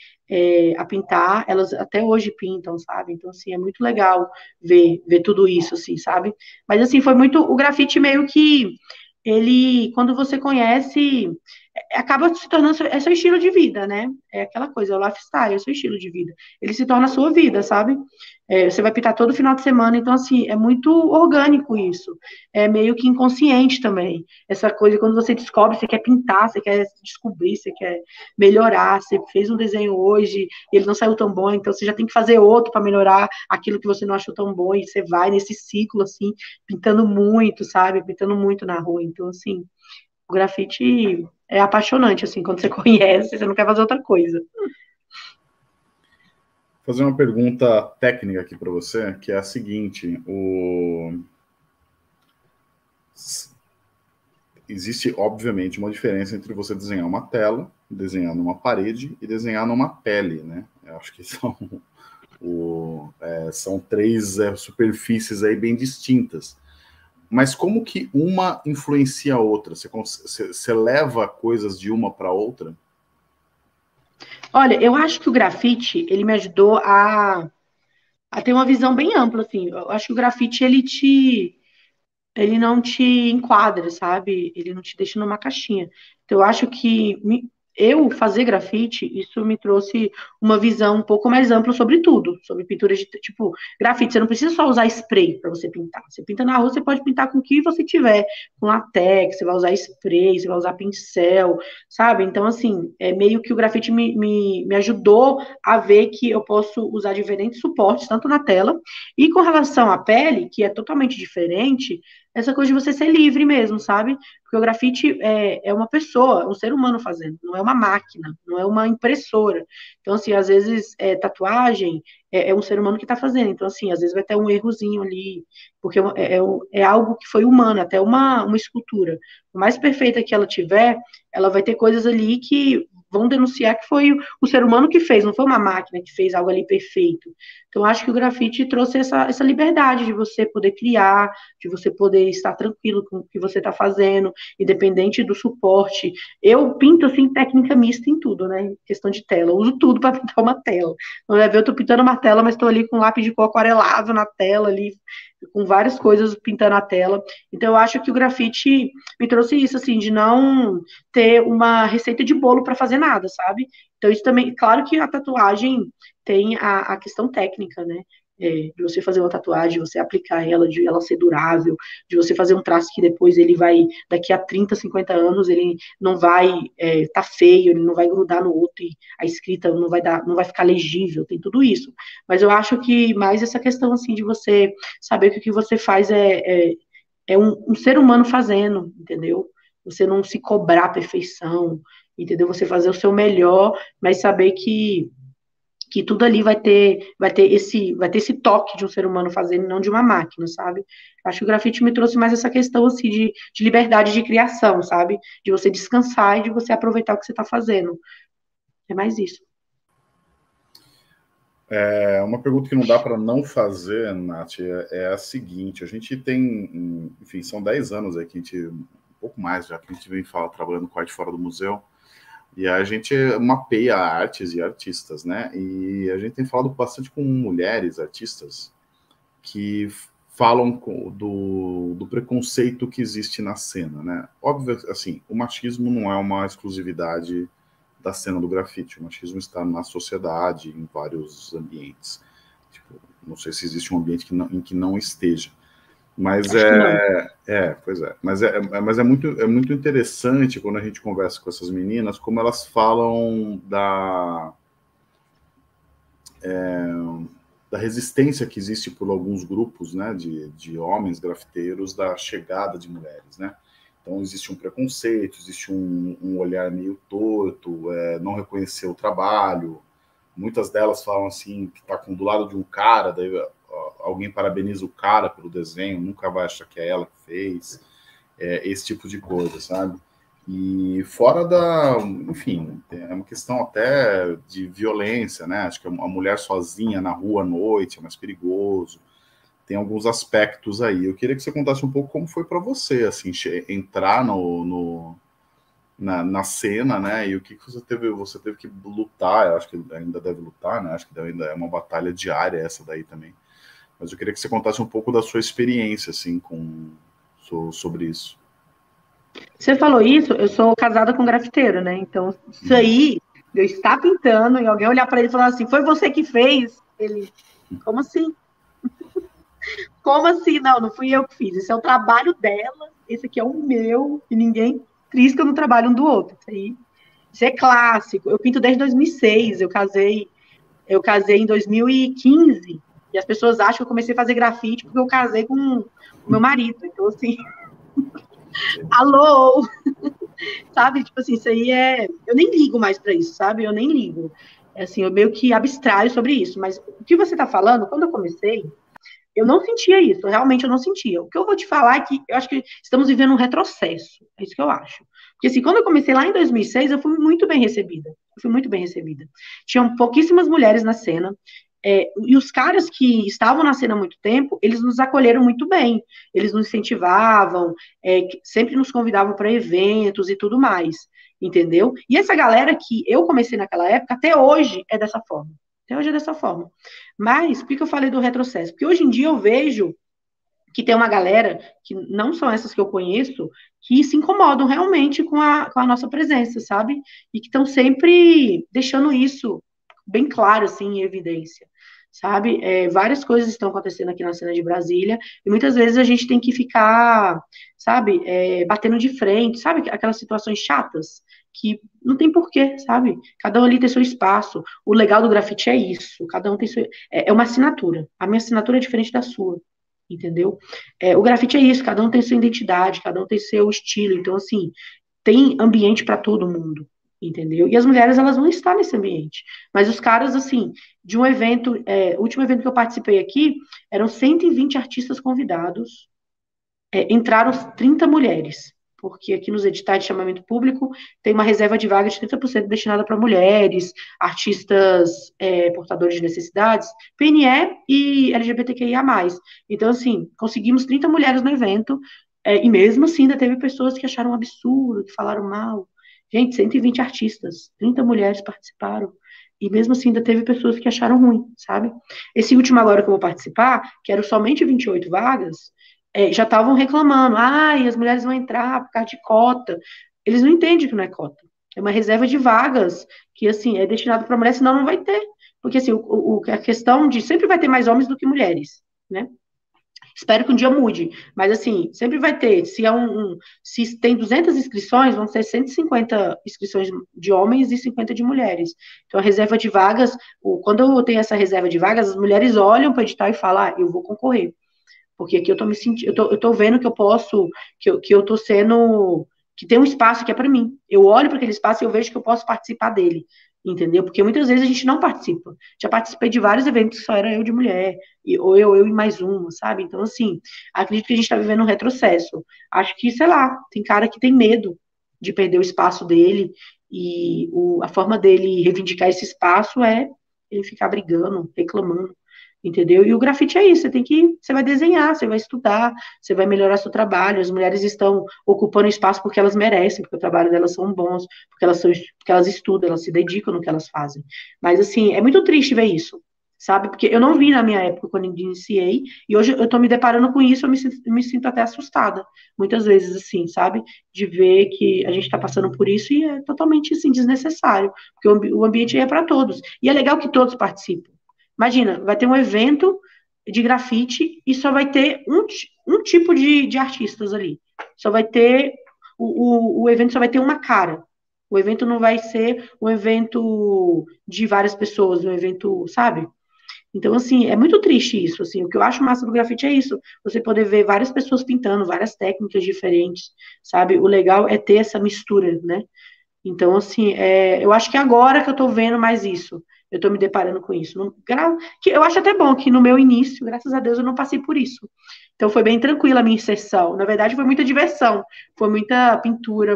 a pintar, elas até hoje pintam, sabe? Então, assim, é muito legal ver tudo isso, assim, sabe? Mas, assim, foi muito... O grafite meio que ele, quando você conhece, acaba se tornando... É seu estilo de vida, né? É aquela coisa, é o lifestyle, é seu estilo de vida. Ele se torna a sua vida, sabe? Você vai pintar todo final de semana, então, assim, é muito orgânico isso. É meio que inconsciente também. Essa coisa, quando você descobre, você quer pintar, você quer descobrir, você quer melhorar, você fez um desenho hoje, ele não saiu tão bom, então você já tem que fazer outro para melhorar aquilo que você não achou tão bom, e você vai nesse ciclo, assim, pintando muito, sabe? Pintando muito na rua. Então, assim, o grafite é apaixonante, assim, quando você conhece, você não quer fazer outra coisa. Vou fazer uma pergunta técnica aqui para você, que é a seguinte: existe, obviamente, uma diferença entre você desenhar uma tela, desenhar numa parede e desenhar numa pele, né? Eu acho que são três superfícies aí bem distintas. Mas como que uma influencia a outra? Você leva coisas de uma para outra? Olha, eu acho que o grafite, ele me ajudou a ter uma visão bem ampla, assim. Eu acho que o grafite, ele não te enquadra, sabe? Ele não te deixa numa caixinha. Então, eu acho que eu fazer grafite, isso me trouxe uma visão um pouco mais ampla sobre tudo, sobre pintura de, tipo, grafite. Você não precisa só usar spray para você pintar. Você pinta na rua, você pode pintar com o que você tiver, com latex, você vai usar spray, você vai usar pincel, sabe? Então, assim, é meio que o grafite me ajudou a ver que eu posso usar diferentes suportes, tanto na tela, e com relação à pele, que é totalmente diferente, essa coisa de você ser livre mesmo, sabe? Porque o grafite é uma pessoa, um ser humano fazendo, não é uma máquina, não é uma impressora. Então, assim, às vezes, tatuagem é um ser humano que está fazendo. Então, assim, às vezes vai ter um errozinho ali, porque é algo que foi humano, até uma escultura. Por mais perfeita que ela tiver, ela vai ter coisas ali que vão denunciar que foi o ser humano que fez, não foi uma máquina que fez algo ali perfeito. Então, acho que o grafite trouxe essa liberdade de você poder criar, de você poder estar tranquilo com o que você está fazendo, independente do suporte. Eu pinto, assim, técnica mista em tudo, né? Em questão de tela. Eu uso tudo para pintar uma tela. Não é ver, eu estou pintando uma tela, mas estou ali com lápis de cor aquarelado na tela ali, com várias coisas pintando a tela. Então, eu acho que o grafite me trouxe isso, assim, de não ter uma receita de bolo para fazer nada, sabe? Então, isso também... Claro que a tatuagem tem a questão técnica, né? De você fazer uma tatuagem, você aplicar ela, de ela ser durável, de você fazer um traço que depois ele vai, daqui a 30, 50 anos, ele não vai tá feio, ele não vai grudar no outro, e a escrita não vai dar, não vai ficar legível, tem tudo isso. Mas eu acho que mais essa questão, assim, de você saber que o que você faz é um ser humano fazendo, entendeu? Você não se cobrar a perfeição, entendeu? Você fazer o seu melhor, mas saber que tudo ali vai ter esse toque de um ser humano fazendo, não de uma máquina, sabe? Acho que o grafite me trouxe mais essa questão, assim, de liberdade de criação, sabe? De você descansar e de você aproveitar o que você está fazendo. É mais isso. Uma pergunta que não dá para não fazer, Nath, é a seguinte. A gente tem, enfim, são 10 anos aí, um pouco mais já, que a gente vem trabalhando com Arte Fora do Museu. E a gente mapeia artes e artistas, né? E a gente tem falado bastante com mulheres artistas que falam do preconceito que existe na cena, né? Óbvio, assim, o machismo não é uma exclusividade da cena do grafite. O machismo está na sociedade, em vários ambientes. Tipo, não sei se existe um ambiente em que não esteja. Mas é muito interessante quando a gente conversa com essas meninas, como elas falam da resistência que existe por alguns grupos, né, de homens grafiteiros, da chegada de mulheres, né? Então, existe um preconceito, existe um olhar meio torto, não reconhecer o trabalho. Muitas delas falam assim, que está do lado de um cara, daí... Alguém parabeniza o cara pelo desenho, nunca vai achar que é ela que fez, esse tipo de coisa, sabe? E fora enfim, é uma questão até de violência, né? Acho que a mulher sozinha na rua à noite é mais perigoso, tem alguns aspectos aí. Eu queria que você contasse um pouco como foi para você, assim, entrar na cena, né? E o que você teve que lutar, eu acho que ainda deve lutar, né? Acho que ainda é uma batalha diária essa daí também. Mas eu queria que você contasse um pouco da sua experiência, assim, sobre isso. Você falou isso, eu sou casada com um grafiteiro, né? Então, isso aí, eu estar pintando e alguém olhar para ele e falar assim, foi você que fez? Ele, como assim? Como assim? Não fui eu que fiz. Esse é o trabalho dela, esse aqui é o meu, e ninguém trisca no trabalho um do outro. Isso aí, isso é clássico. Eu pinto desde 2006, eu casei em 2015, e as pessoas acham que eu comecei a fazer grafite porque eu casei com o meu marido. Então, assim... Alô! Sabe? Tipo assim, isso aí é... Eu nem ligo mais pra isso, sabe? Eu nem ligo. Assim, eu meio que abstraio sobre isso. Mas o que você tá falando, quando eu comecei, eu não sentia isso. Realmente, eu não sentia. O que eu vou te falar é que eu acho que estamos vivendo um retrocesso. É isso que eu acho. Porque, assim, quando eu comecei lá em 2006, eu fui muito bem recebida. Tinham pouquíssimas mulheres na cena. E os caras que estavam na cena há muito tempo, eles nos acolheram muito bem, eles nos incentivavam, sempre nos convidavam para eventos e tudo mais, entendeu? E essa galera que eu comecei naquela época, até hoje é dessa forma. Mas, por que eu falei do retrocesso? Porque hoje em dia eu vejo que tem uma galera, que não são essas que eu conheço, que se incomodam realmente com a nossa presença, sabe? E que estão sempre deixando isso bem claro, assim, em evidência, sabe? Várias coisas estão acontecendo aqui na cena de Brasília, e muitas vezes a gente tem que ficar, sabe, batendo de frente, sabe? Aquelas situações chatas, que não tem porquê, sabe? Cada um ali tem seu espaço. O legal do grafite é isso, cada um tem seu... É uma assinatura. A minha assinatura é diferente da sua, entendeu? O grafite é isso, cada um tem sua identidade, cada um tem seu estilo. Então, assim, tem ambiente para todo mundo, entendeu? E as mulheres, elas vão estar nesse ambiente. Mas os caras, assim, de um evento, o último evento que eu participei aqui, eram 120 artistas convidados, entraram 30 mulheres, porque aqui nos editais de chamamento público tem uma reserva de vaga de 30% destinada para mulheres, artistas portadores de necessidades, PNE e LGBTQIA+. Então, assim, conseguimos 30 mulheres no evento, e mesmo assim ainda teve pessoas que acharam um absurdo, que falaram mal. Gente, 120 artistas, 30 mulheres participaram. E mesmo assim ainda teve pessoas que acharam ruim, sabe? Esse último agora que eu vou participar, que eram somente 28 vagas, já estavam reclamando, e as mulheres vão entrar por causa de cota. Eles não entendem que não é cota. É uma reserva de vagas que, assim, é destinada para mulheres, senão não vai ter. Porque, assim, a questão de sempre vai ter mais homens do que mulheres, né? Espero que um dia mude, mas, assim, sempre vai ter. Se tem 200 inscrições, vão ser 150 inscrições de homens e 50 de mulheres. Então, a reserva de vagas, quando eu tenho essa reserva de vagas, as mulheres olham para o edital e falam, eu vou concorrer. Porque aqui eu tô me sentindo, eu tô vendo que eu posso, que eu tô sendo, que tem um espaço que é para mim. Eu olho para aquele espaço e eu vejo que eu posso participar dele, entendeu? Porque muitas vezes a gente não participa. Já participei de vários eventos que só era eu de mulher, ou eu e mais uma, sabe? Então, assim, acredito que a gente tá vivendo um retrocesso. Acho que, sei lá, tem cara que tem medo de perder o espaço dele, e a forma dele reivindicar esse espaço é ele ficar brigando, reclamando. Entendeu? E o grafite é isso, você vai desenhar, você vai estudar, você vai melhorar seu trabalho. As mulheres estão ocupando espaço porque elas merecem, porque o trabalho delas são bons, porque elas estudam, elas se dedicam no que elas fazem. Mas, assim, é muito triste ver isso, sabe? Porque eu não vi na minha época, quando iniciei, e hoje eu tô me deparando com isso, eu me sinto até assustada, muitas vezes, assim, sabe? De ver que a gente tá passando por isso e é totalmente, assim, desnecessário, porque o ambiente é para todos. E é legal que todos participem. Imagina, vai ter um evento de grafite e só vai ter um tipo de artistas ali. Só vai ter... O evento só vai ter uma cara. O evento não vai ser um evento de várias pessoas, um evento, sabe? Então, assim, é muito triste isso, assim. O que eu acho massa do grafite é isso. Você poder ver várias pessoas pintando, várias técnicas diferentes, sabe? O legal é ter essa mistura, né? Então, assim, eu acho que agora que eu tô vendo mais isso. Eu estou me deparando com isso. Eu acho até bom que no meu início, graças a Deus, eu não passei por isso. Então foi bem tranquila a minha inserção. Na verdade, foi muita diversão. Foi muita pintura,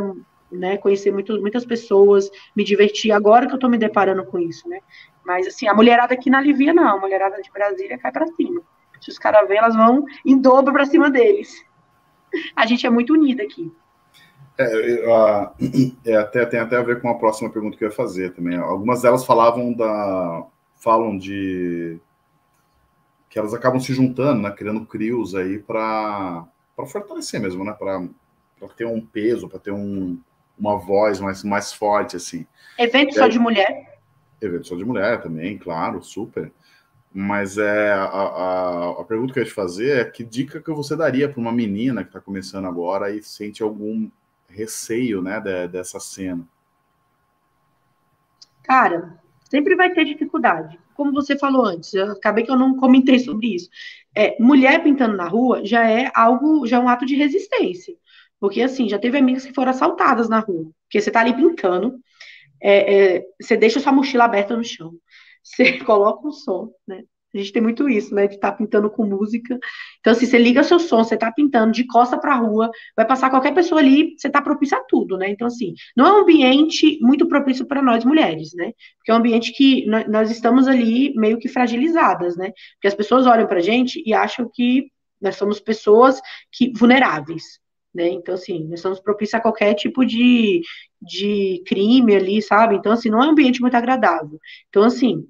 né? Conhecer muitas pessoas, me divertir. Agora que eu estou me deparando com isso, né? Mas, assim, a mulherada aqui não alivia, não. A mulherada de Brasília cai para cima. Se os caras vêm, elas vão em dobro para cima deles. A gente é muito unida aqui. Tem até a ver com a próxima pergunta que eu ia fazer também. Algumas delas falam de que elas acabam se juntando, né, criando crios aí para fortalecer mesmo, né, para ter um peso, para ter uma voz mais forte, assim. Evento só de mulher? Evento só de mulher também, claro, super. Mas a pergunta que eu ia te fazer é que dica que você daria para uma menina que está começando agora e sente algum receio, né, dessa cena? Cara, sempre vai ter dificuldade. Como você falou antes, eu acabei que eu não comentei sobre isso. Mulher pintando na rua já é um ato de resistência. Porque, assim, já teve amigas que foram assaltadas na rua. Porque você tá ali pintando, você deixa sua mochila aberta no chão, você coloca um som, né? A gente tem muito isso, né, de estar pintando com música. Então, assim, você liga seu som, você está pintando de costa para a rua, vai passar qualquer pessoa ali, você está propício a tudo, né? Então, assim, não é um ambiente muito propício para nós mulheres, né? Porque é um ambiente que nós estamos ali meio que fragilizadas, né? Porque as pessoas olham para a gente e acham que nós somos pessoas vulneráveis, né? Então, assim, nós somos propícios a qualquer tipo de crime ali, sabe? Então, assim, não é um ambiente muito agradável. Então, assim...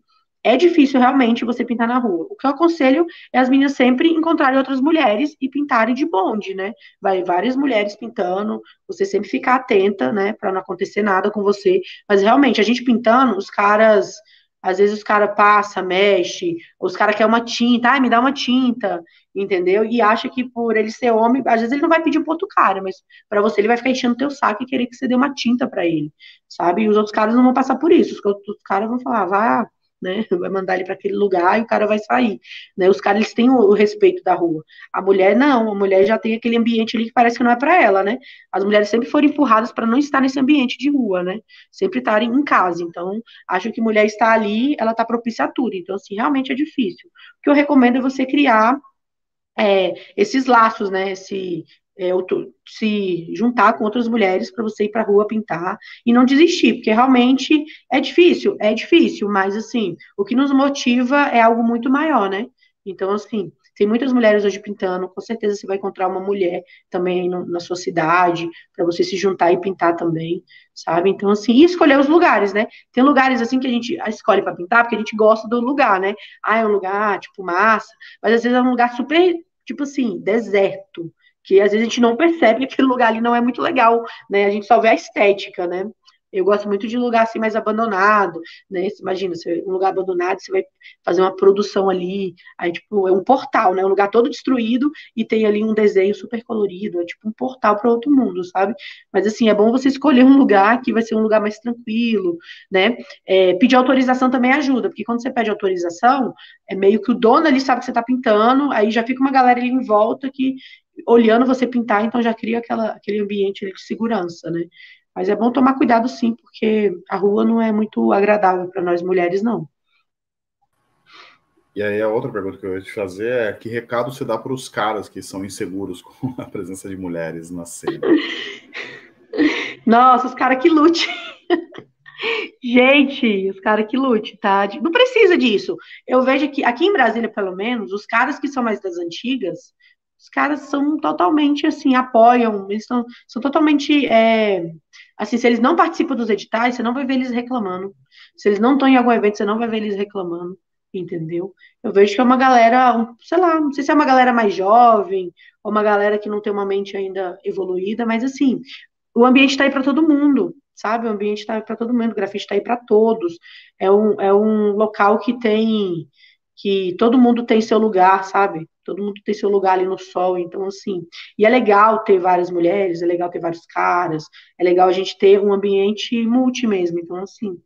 é difícil realmente você pintar na rua. O que eu aconselho é as meninas sempre encontrarem outras mulheres e pintarem de bonde, né? Vai várias mulheres pintando, você sempre ficar atenta, né? Pra não acontecer nada com você. Mas realmente, a gente pintando, os caras... às vezes os caras passam, mexem, os caras querem uma tinta, me dá uma tinta, entendeu? E acha que por ele ser homem, às vezes ele não vai pedir um ponto cara, mas pra você ele vai ficar enchendo o teu saco e querer que você dê uma tinta pra ele, sabe? E os outros caras não vão passar por isso, os outros caras vão falar, vá... né, vai mandar ele para aquele lugar e o cara vai sair, né? Os caras, eles têm o respeito da rua. A mulher não, a mulher já tem aquele ambiente ali que parece que não é para ela, né? As mulheres sempre foram empurradas para não estar nesse ambiente de rua, né? Sempre estarem em casa. Então, acho que mulher está ali, ela está propícia a tudo. Então, assim, realmente é difícil. O que eu recomendo é você criar esses laços, né? Se juntar com outras mulheres para você ir para a rua pintar e não desistir, porque realmente é difícil, mas, assim, o que nos motiva é algo muito maior, né? Então, assim, Tem muitas mulheres hoje pintando, com certeza você vai encontrar uma mulher também na sua cidade, para você se juntar e pintar também, sabe? Então, assim, e escolher os lugares, né? Tem lugares, assim, que a gente escolhe para pintar, porque a gente gosta do lugar, né? Ah, é um lugar, tipo, massa, mas às vezes é um lugar super, tipo assim, deserto, que às vezes a gente não percebe que aquele lugar ali não é muito legal, né? A gente só vê a estética, né? Eu gosto muito de lugar assim mais abandonado, né? Imagina, um lugar abandonado, você vai fazer uma produção ali, aí tipo, é um portal, né? Um lugar todo destruído e tem ali um desenho super colorido, é tipo um portal para outro mundo, sabe? Mas assim, é bom você escolher um lugar que vai ser um lugar mais tranquilo, né? É, pedir autorização também ajuda, porque quando você pede autorização, é meio que o dono ali sabe que você está pintando, aí já fica uma galera ali em volta que olhando você pintar, então já cria aquele ambiente ali de segurança, né? Mas é bom tomar cuidado, sim, porque a rua não é muito agradável para nós mulheres, não. E aí a outra pergunta que eu ia te fazer é que recado você dá para os caras que são inseguros com a presença de mulheres na cena? Nossa, os caras que lute. Gente, os caras que lute, tá? Não precisa disso. Eu vejo que aqui em Brasília, pelo menos, os caras que são mais das antigas, os caras são totalmente, assim, apoiam, eles são totalmente, assim, se eles não participam dos editais, você não vai ver eles reclamando. Se eles não estão em algum evento, você não vai ver eles reclamando, entendeu? Eu vejo que é uma galera, sei lá, não sei se é uma galera mais jovem, ou uma galera que não tem uma mente ainda evoluída, mas, assim, o ambiente está aí para todo mundo, sabe? O ambiente está aí para todo mundo, o grafite está aí para todos. É um local que todo mundo tem seu lugar, sabe? Todo mundo tem seu lugar ali no sol, então, assim... E é legal ter várias mulheres, é legal ter vários caras, é legal a gente ter um ambiente multi mesmo, então, assim...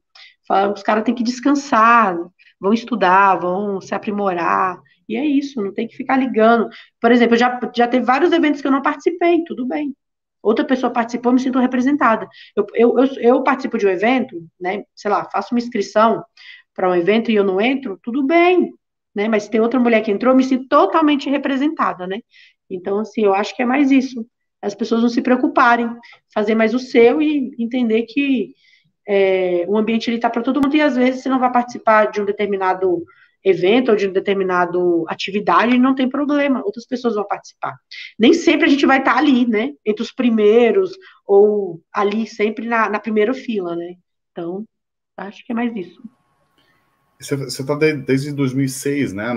Os caras têm que descansar, vão estudar, vão se aprimorar, e é isso, não tem que ficar ligando. Por exemplo, eu já teve vários eventos que eu não participei, tudo bem. Outra pessoa participou, eu me sinto representada. Eu participo de um evento, né, sei lá, faço uma inscrição para um evento e eu não entro, tudo bem. Né, mas se tem outra mulher que entrou, eu me sinto totalmente representada, né? Então, assim, eu acho que é mais isso. As pessoas não se preocuparem, fazer mais o seu e entender que o ambiente está para todo mundo e, às vezes, você não vai participar de um determinado evento ou de um determinado atividade e não tem problema, outras pessoas vão participar. Nem sempre a gente vai estar ali, né? Entre os primeiros ou ali sempre na primeira fila, né? Então, acho que é mais isso. Você está desde 2006, né,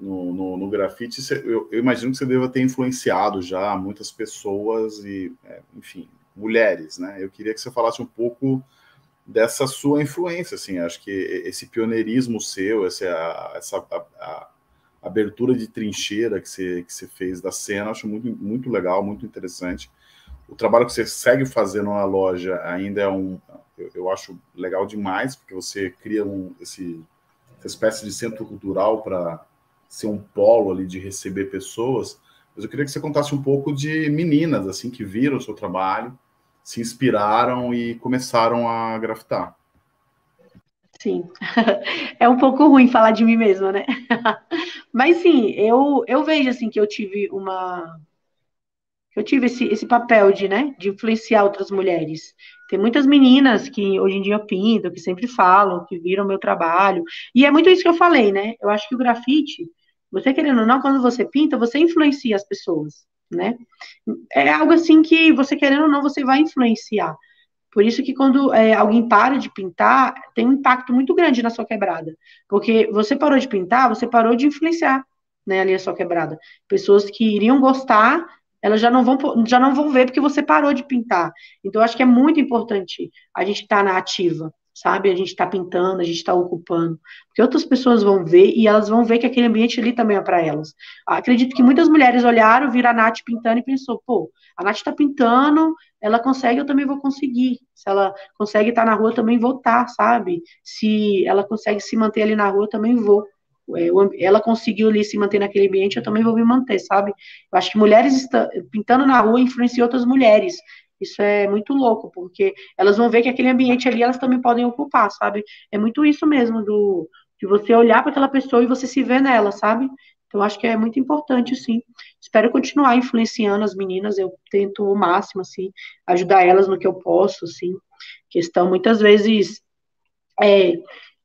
no grafite. Eu imagino que você deva ter influenciado já muitas pessoas e, enfim, mulheres, né? Eu queria que você falasse um pouco dessa sua influência, assim. Acho que esse pioneirismo seu, essa abertura de trincheira que você fez da cena, acho muito, muito legal, muito interessante. O trabalho que você segue fazendo na loja ainda é eu acho legal demais, porque você cria essa espécie de centro cultural para ser um polo ali de receber pessoas, mas eu queria que você contasse um pouco de meninas, assim, que viram o seu trabalho, se inspiraram e começaram a grafitar. Sim, é um pouco ruim falar de mim mesma, né? Mas, sim, eu vejo, assim, que eu tive esse papel de, né, de influenciar outras mulheres. Tem muitas meninas que hoje em dia pintam, que sempre falam, que viram meu trabalho. E é muito isso que eu falei, né? Eu acho que o grafite, você querendo ou não, quando você pinta, você influencia as pessoas, né? É algo assim que você querendo ou não, você vai influenciar. Por isso que quando alguém para de pintar, tem um impacto muito grande na sua quebrada. Porque você parou de pintar, você parou de influenciar, né, ali a sua quebrada. Pessoas que iriam gostar... elas já não vão ver porque você parou de pintar. Então, eu acho que é muito importante a gente estar na ativa, sabe? A gente está pintando, a gente está ocupando. Porque outras pessoas vão ver e elas vão ver que aquele ambiente ali também é para elas. Acredito que muitas mulheres olharam, viram a Nath pintando e pensou, pô, a Nath está pintando, ela consegue, eu também vou conseguir. Se ela consegue estar na rua, eu também vou estar, sabe? Se ela consegue se manter ali na rua, eu também vou. Ela conseguiu ali se manter naquele ambiente, eu também vou me manter, sabe? Eu acho que mulheres pintando na rua influenciam outras mulheres. Isso é muito louco, porque elas vão ver que aquele ambiente ali elas também podem ocupar, sabe? É muito isso mesmo, de você olhar para aquela pessoa e você se ver nela, sabe? Então, eu acho que é muito importante, sim. Espero continuar influenciando as meninas, eu tento o máximo, assim, ajudar elas no que eu posso, assim. Questão, muitas vezes...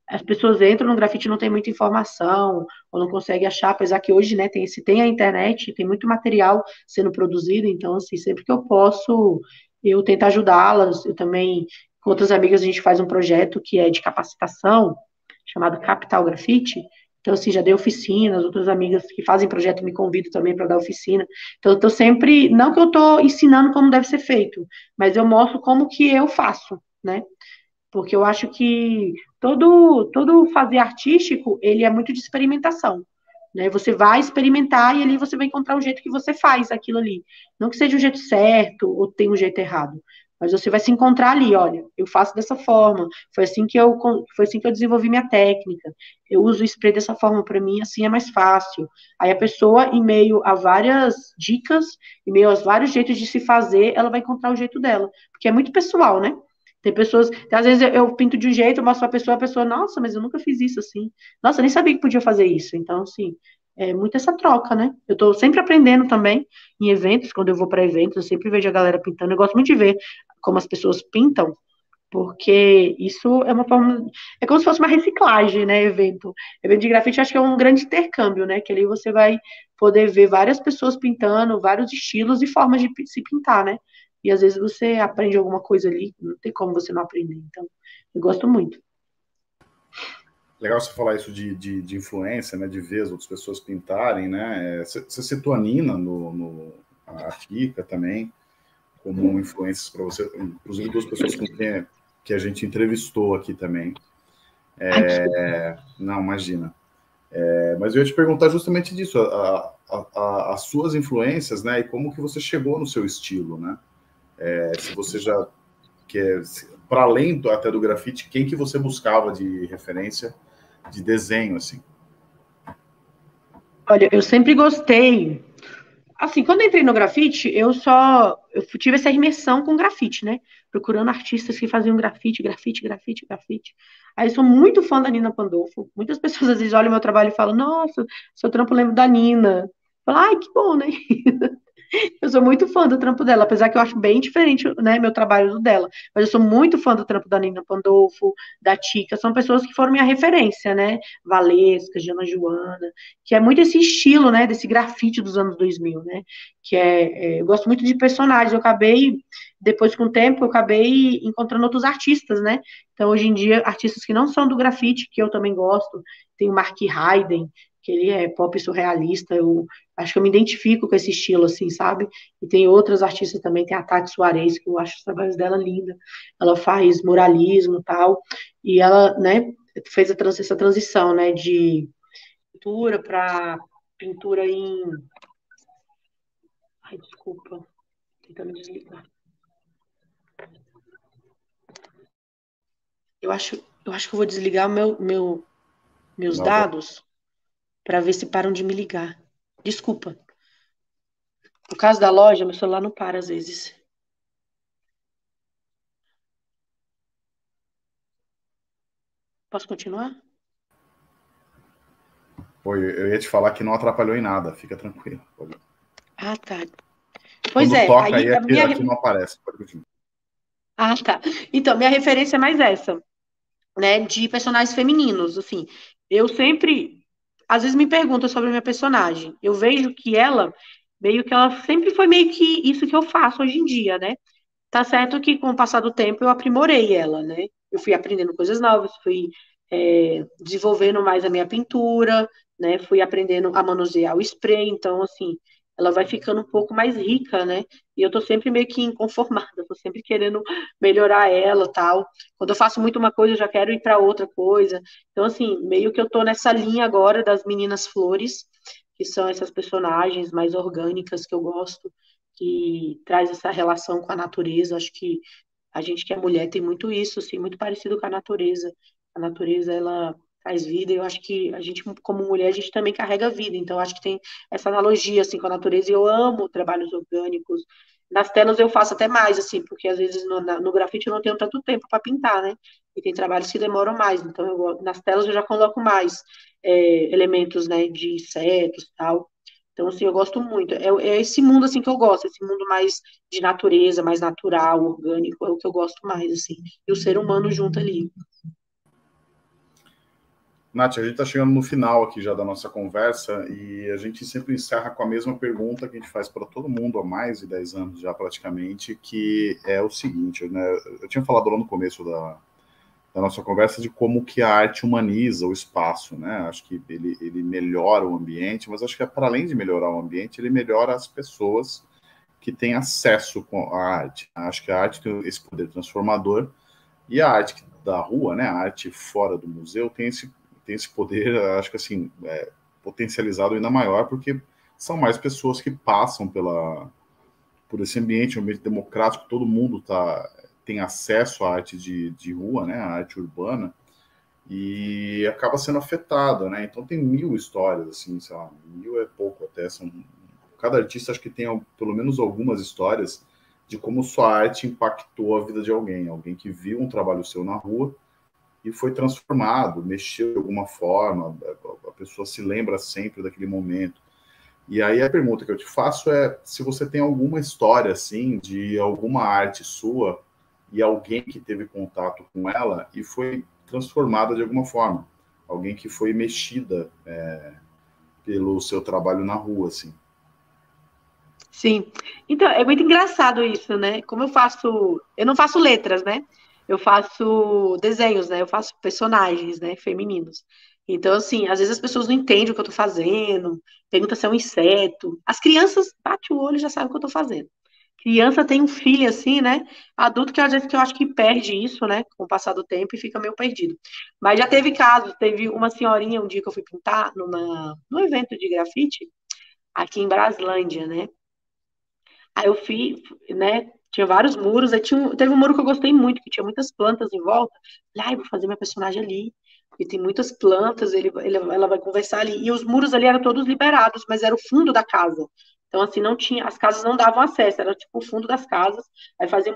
as pessoas entram no grafite e não tem muita informação, ou não conseguem achar, apesar que hoje, né, tem, se tem a internet, tem muito material sendo produzido, então, assim, sempre que eu posso, eu tento ajudá-las. Eu também, com outras amigas, a gente faz um projeto que é de capacitação, chamado Capital Grafite. Então, assim, já dei oficina, as outras amigas que fazem projeto me convidam também para dar oficina. Então, eu estou sempre, não que eu estou ensinando como deve ser feito, mas eu mostro como que eu faço, né? Porque eu acho que todo fazer artístico, ele é muito de experimentação, né? Você vai experimentar e ali você vai encontrar o jeito que você faz aquilo ali. Não que seja o jeito certo ou tem um jeito errado, mas você vai se encontrar ali, olha, eu faço dessa forma, foi assim que eu desenvolvi minha técnica, eu uso o spray dessa forma para mim, assim é mais fácil. Aí a pessoa, em meio a várias dicas, em meio a vários jeitos de se fazer, ela vai encontrar o jeito dela, porque é muito pessoal, né? Tem pessoas, às vezes eu pinto de um jeito, eu mostro pra pessoa, a pessoa, nossa, mas eu nunca fiz isso assim, nossa, eu nem sabia que podia fazer isso. Então, assim, é muito essa troca, né? Eu tô sempre aprendendo também em eventos, quando eu vou para eventos, eu sempre vejo a galera pintando, eu gosto muito de ver como as pessoas pintam, porque isso é uma forma, é como se fosse uma reciclagem, né, evento. Evento de grafite, acho que é um grande intercâmbio, né, que ali você vai poder ver várias pessoas pintando, vários estilos e formas de se pintar, né, e às vezes você aprende alguma coisa ali, não tem como você não aprender, então, eu gosto muito. Legal você falar isso de influência, né, de ver as outras pessoas pintarem, né? Você citou a Nina, a Tica também, como influências para você, inclusive duas pessoas com quem que a gente entrevistou aqui também. Não, imagina. Mas eu ia te perguntar justamente disso, as suas influências, né, e como que você chegou no seu estilo, né? Se você já quer, para além até do grafite, quem que você buscava de referência de desenho, assim? Olha, eu sempre gostei. Assim, quando eu entrei no grafite, eu tive essa imersão com grafite, né? Procurando artistas que faziam grafite. Aí eu sou muito fã da Nina Pandolfo. Muitas pessoas, às vezes, olham meu trabalho e falam, nossa, seu trampo lembra da Nina. Falo, ai, que bom, né? Eu sou muito fã do trampo dela, apesar que eu acho bem diferente, né, meu trabalho do dela. Mas eu sou muito fã do trampo da Nina Pandolfo, da Tica, são pessoas que foram minha referência, né? Valesca, Jana Joana, que é muito esse estilo, né, desse grafite dos anos 2000, né? Que eu gosto muito de personagens. Eu acabei, depois com o tempo, eu acabei encontrando outros artistas, né? Então, hoje em dia, artistas que não são do grafite, que eu também gosto, tem o Mark Hayden, que ele é pop surrealista, eu acho que eu me identifico com esse estilo, assim, sabe? E tem outras artistas também, tem a Tati Soares, que eu acho os trabalhos dela linda, ela faz muralismo e tal, e ela, né, fez essa transição, né, de pintura para pintura em... Ai, desculpa, tô tentando desligar. Eu acho que eu vou desligar meus Não, dados... para ver se param de me ligar. Desculpa. No caso da loja, meu celular não para às vezes. Posso continuar? Pô, eu ia te falar que não atrapalhou em nada. Fica tranquilo. Ah, tá. Pois quando é. Toca, aí aqui não aparece. Pode continuar. Ah, tá. Então, minha referência é mais essa, né, de personagens femininos. Assim, eu sempre... Às vezes me perguntam sobre a minha personagem. Eu vejo que ela sempre foi meio que isso que eu faço hoje em dia, né? Tá certo que com o passar do tempo eu aprimorei ela, né? Eu fui aprendendo coisas novas, fui desenvolvendo mais a minha pintura, né? Fui aprendendo a manusear o spray, então, assim, ela vai ficando um pouco mais rica, né? E eu tô sempre meio que inconformada, tô sempre querendo melhorar ela, tal. Quando eu faço muito uma coisa, eu já quero ir para outra coisa. Então, assim, meio que eu tô nessa linha agora das meninas flores, que são essas personagens mais orgânicas que eu gosto, que traz essa relação com a natureza. Acho que a gente que é mulher tem muito isso, assim, muito parecido com a natureza. A natureza, ela... faz vida, eu acho que a gente, como mulher, a gente também carrega a vida, então acho que tem essa analogia, assim, com a natureza, e eu amo trabalhos orgânicos. Nas telas eu faço até mais, assim, porque às vezes no grafite eu não tenho tanto tempo para pintar, né, e tem trabalhos que demoram mais, então nas telas eu já coloco mais elementos, né, de insetos e tal, então, assim, eu gosto muito, é esse mundo, assim, que eu gosto, esse mundo mais de natureza, mais natural, orgânico, é o que eu gosto mais, assim, e o ser humano junto ali. Nath, a gente está chegando no final aqui já da nossa conversa e a gente sempre encerra com a mesma pergunta que a gente faz para todo mundo há mais de 10 anos já praticamente, que é o seguinte, né? Eu tinha falado lá no começo da nossa conversa de como que a arte humaniza o espaço, né? Acho que ele melhora o ambiente, mas acho que para além de melhorar o ambiente, ele melhora as pessoas que têm acesso à arte. Acho que a arte tem esse poder transformador e a arte da rua, né? A arte fora do museu tem esse poder, acho que assim, potencializado ainda maior, porque são mais pessoas que passam por esse ambiente, um ambiente democrático, todo mundo tem acesso à arte de rua, né, à arte urbana, e acaba sendo afetada, né? Então tem mil histórias, assim, sei lá, mil é pouco até, cada artista acho que tem pelo menos algumas histórias de como sua arte impactou a vida de alguém que viu um trabalho seu na rua e foi transformado, mexeu de alguma forma, a pessoa se lembra sempre daquele momento. E aí a pergunta que eu te faço é se você tem alguma história, assim, de alguma arte sua e alguém que teve contato com ela e foi transformada de alguma forma, alguém que foi mexida pelo seu trabalho na rua, assim. Sim. Então, é muito engraçado isso, né? Como eu não faço letras, né? Eu faço desenhos, né? Eu faço personagens, né? Femininos. Então, assim, às vezes as pessoas não entendem o que eu tô fazendo, pergunta se é um inseto. As crianças batem o olho e já sabem o que eu tô fazendo. Criança tem um filho, assim, né? Adulto que às vezes que eu acho que perde isso, né? Com o passar do tempo e fica meio perdido. Mas já teve casos, teve uma senhorinha um dia que eu fui pintar num evento de grafite aqui em Braslândia, né? Aí eu fui, né? Tinha vários muros, aí teve um muro que eu gostei muito, que tinha muitas plantas em volta. Falei, vou fazer minha personagem ali. E tem muitas plantas, ela vai conversar ali. E os muros ali eram todos liberados, mas era o fundo da casa. Então, assim, não tinha, as casas não davam acesso, era tipo o fundo das casas. Aí fazia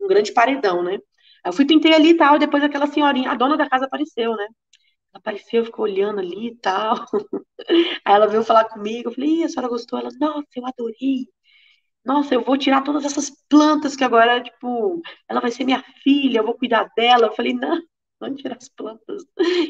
um grande paredão, né? Aí eu fui, pintei ali e tal, e depois aquela senhorinha, a dona da casa apareceu, né? Ela apareceu, ficou olhando ali e tal. Aí ela veio falar comigo, eu falei, a senhora gostou? Ela, nossa, eu adorei. Nossa, eu vou tirar todas essas plantas que agora, tipo, ela vai ser minha filha, eu vou cuidar dela. Eu falei, não, não tira as plantas.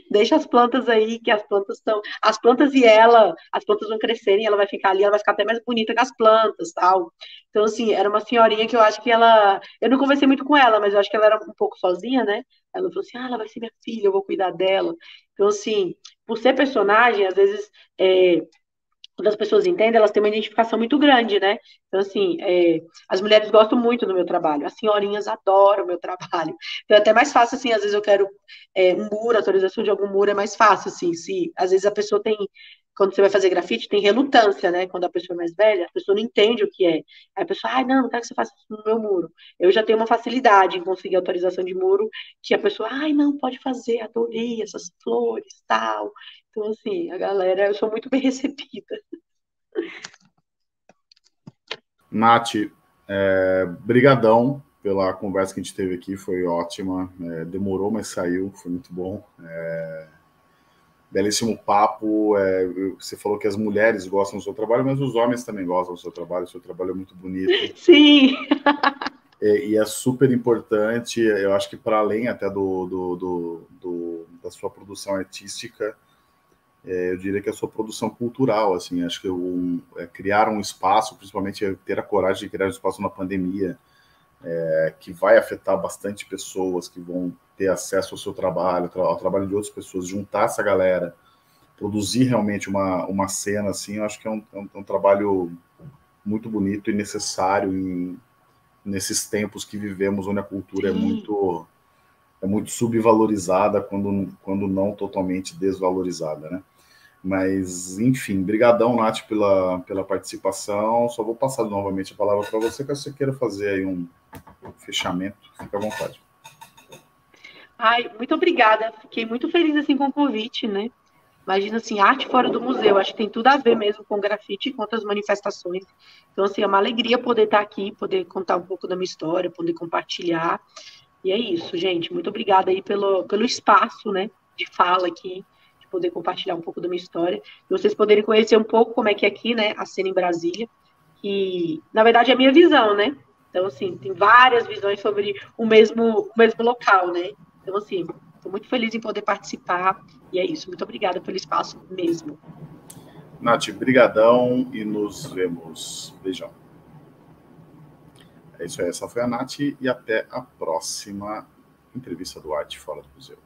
Deixa as plantas aí, que as plantas estão... As plantas e ela, as plantas vão crescerem, ela vai ficar ali, ela vai ficar até mais bonita que as plantas, tal. Então, assim, era uma senhorinha que eu acho que ela... Eu não conversei muito com ela, mas eu acho que ela era um pouco sozinha, né? Ela falou assim, ah, ela vai ser minha filha, eu vou cuidar dela. Então, assim, por ser personagem, às vezes... Quando as pessoas entendem, elas têm uma identificação muito grande, né? Então, assim, as mulheres gostam muito do meu trabalho, as senhorinhas adoram o meu trabalho. Então, é até mais fácil, assim, às vezes eu quero um muro, a autorização de algum muro é mais fácil, assim, se às vezes a pessoa tem, quando você vai fazer grafite, tem relutância, né? Quando a pessoa é mais velha, a pessoa não entende o que é. Aí a pessoa, ai, não, não quero que você faça isso no meu muro. Eu já tenho uma facilidade em conseguir autorização de muro, que a pessoa, ai, não, pode fazer, adorei essas flores, tal... Então, assim, a galera, eu sou muito bem recebida. Nath, brigadão pela conversa que a gente teve aqui, foi ótima. Demorou, mas saiu, foi muito bom. Belíssimo papo. Você falou que as mulheres gostam do seu trabalho, mas os homens também gostam do seu trabalho. O seu trabalho é muito bonito. Sim! E é super importante, eu acho que para além até da sua produção artística, eu diria que a sua produção cultural, assim, acho que criar um espaço, principalmente ter a coragem de criar um espaço na pandemia, que vai afetar bastante pessoas que vão ter acesso ao seu trabalho, ao trabalho de outras pessoas, juntar essa galera, produzir realmente uma cena, assim, eu acho que é um trabalho muito bonito e necessário nesses tempos que vivemos, onde a cultura é muito subvalorizada, quando não totalmente desvalorizada, né? Mas, enfim, brigadão, Nath, pela participação. Só vou passar novamente a palavra para você, caso você queira fazer aí um fechamento. Fica à vontade. Ai, muito obrigada. Fiquei muito feliz, assim, com o convite, né? Imagina, assim, arte fora do museu. Acho que tem tudo a ver mesmo com grafite e com outras manifestações. Então, assim, é uma alegria poder estar aqui, poder contar um pouco da minha história, poder compartilhar. E é isso, gente. Muito obrigada aí pelo espaço, né, de fala aqui, de poder compartilhar um pouco da minha história. E vocês poderem conhecer um pouco como é que é aqui, né, a cena em Brasília. E, na verdade, é a minha visão, né? Então, assim, tem várias visões sobre o mesmo local, né? Então, assim, Estou muito feliz em poder participar e é isso. Muito obrigada pelo espaço mesmo. Nath, brigadão e nos vemos. Beijão. É isso aí, essa foi a Nath e até a próxima entrevista do Arte Fora do Museu.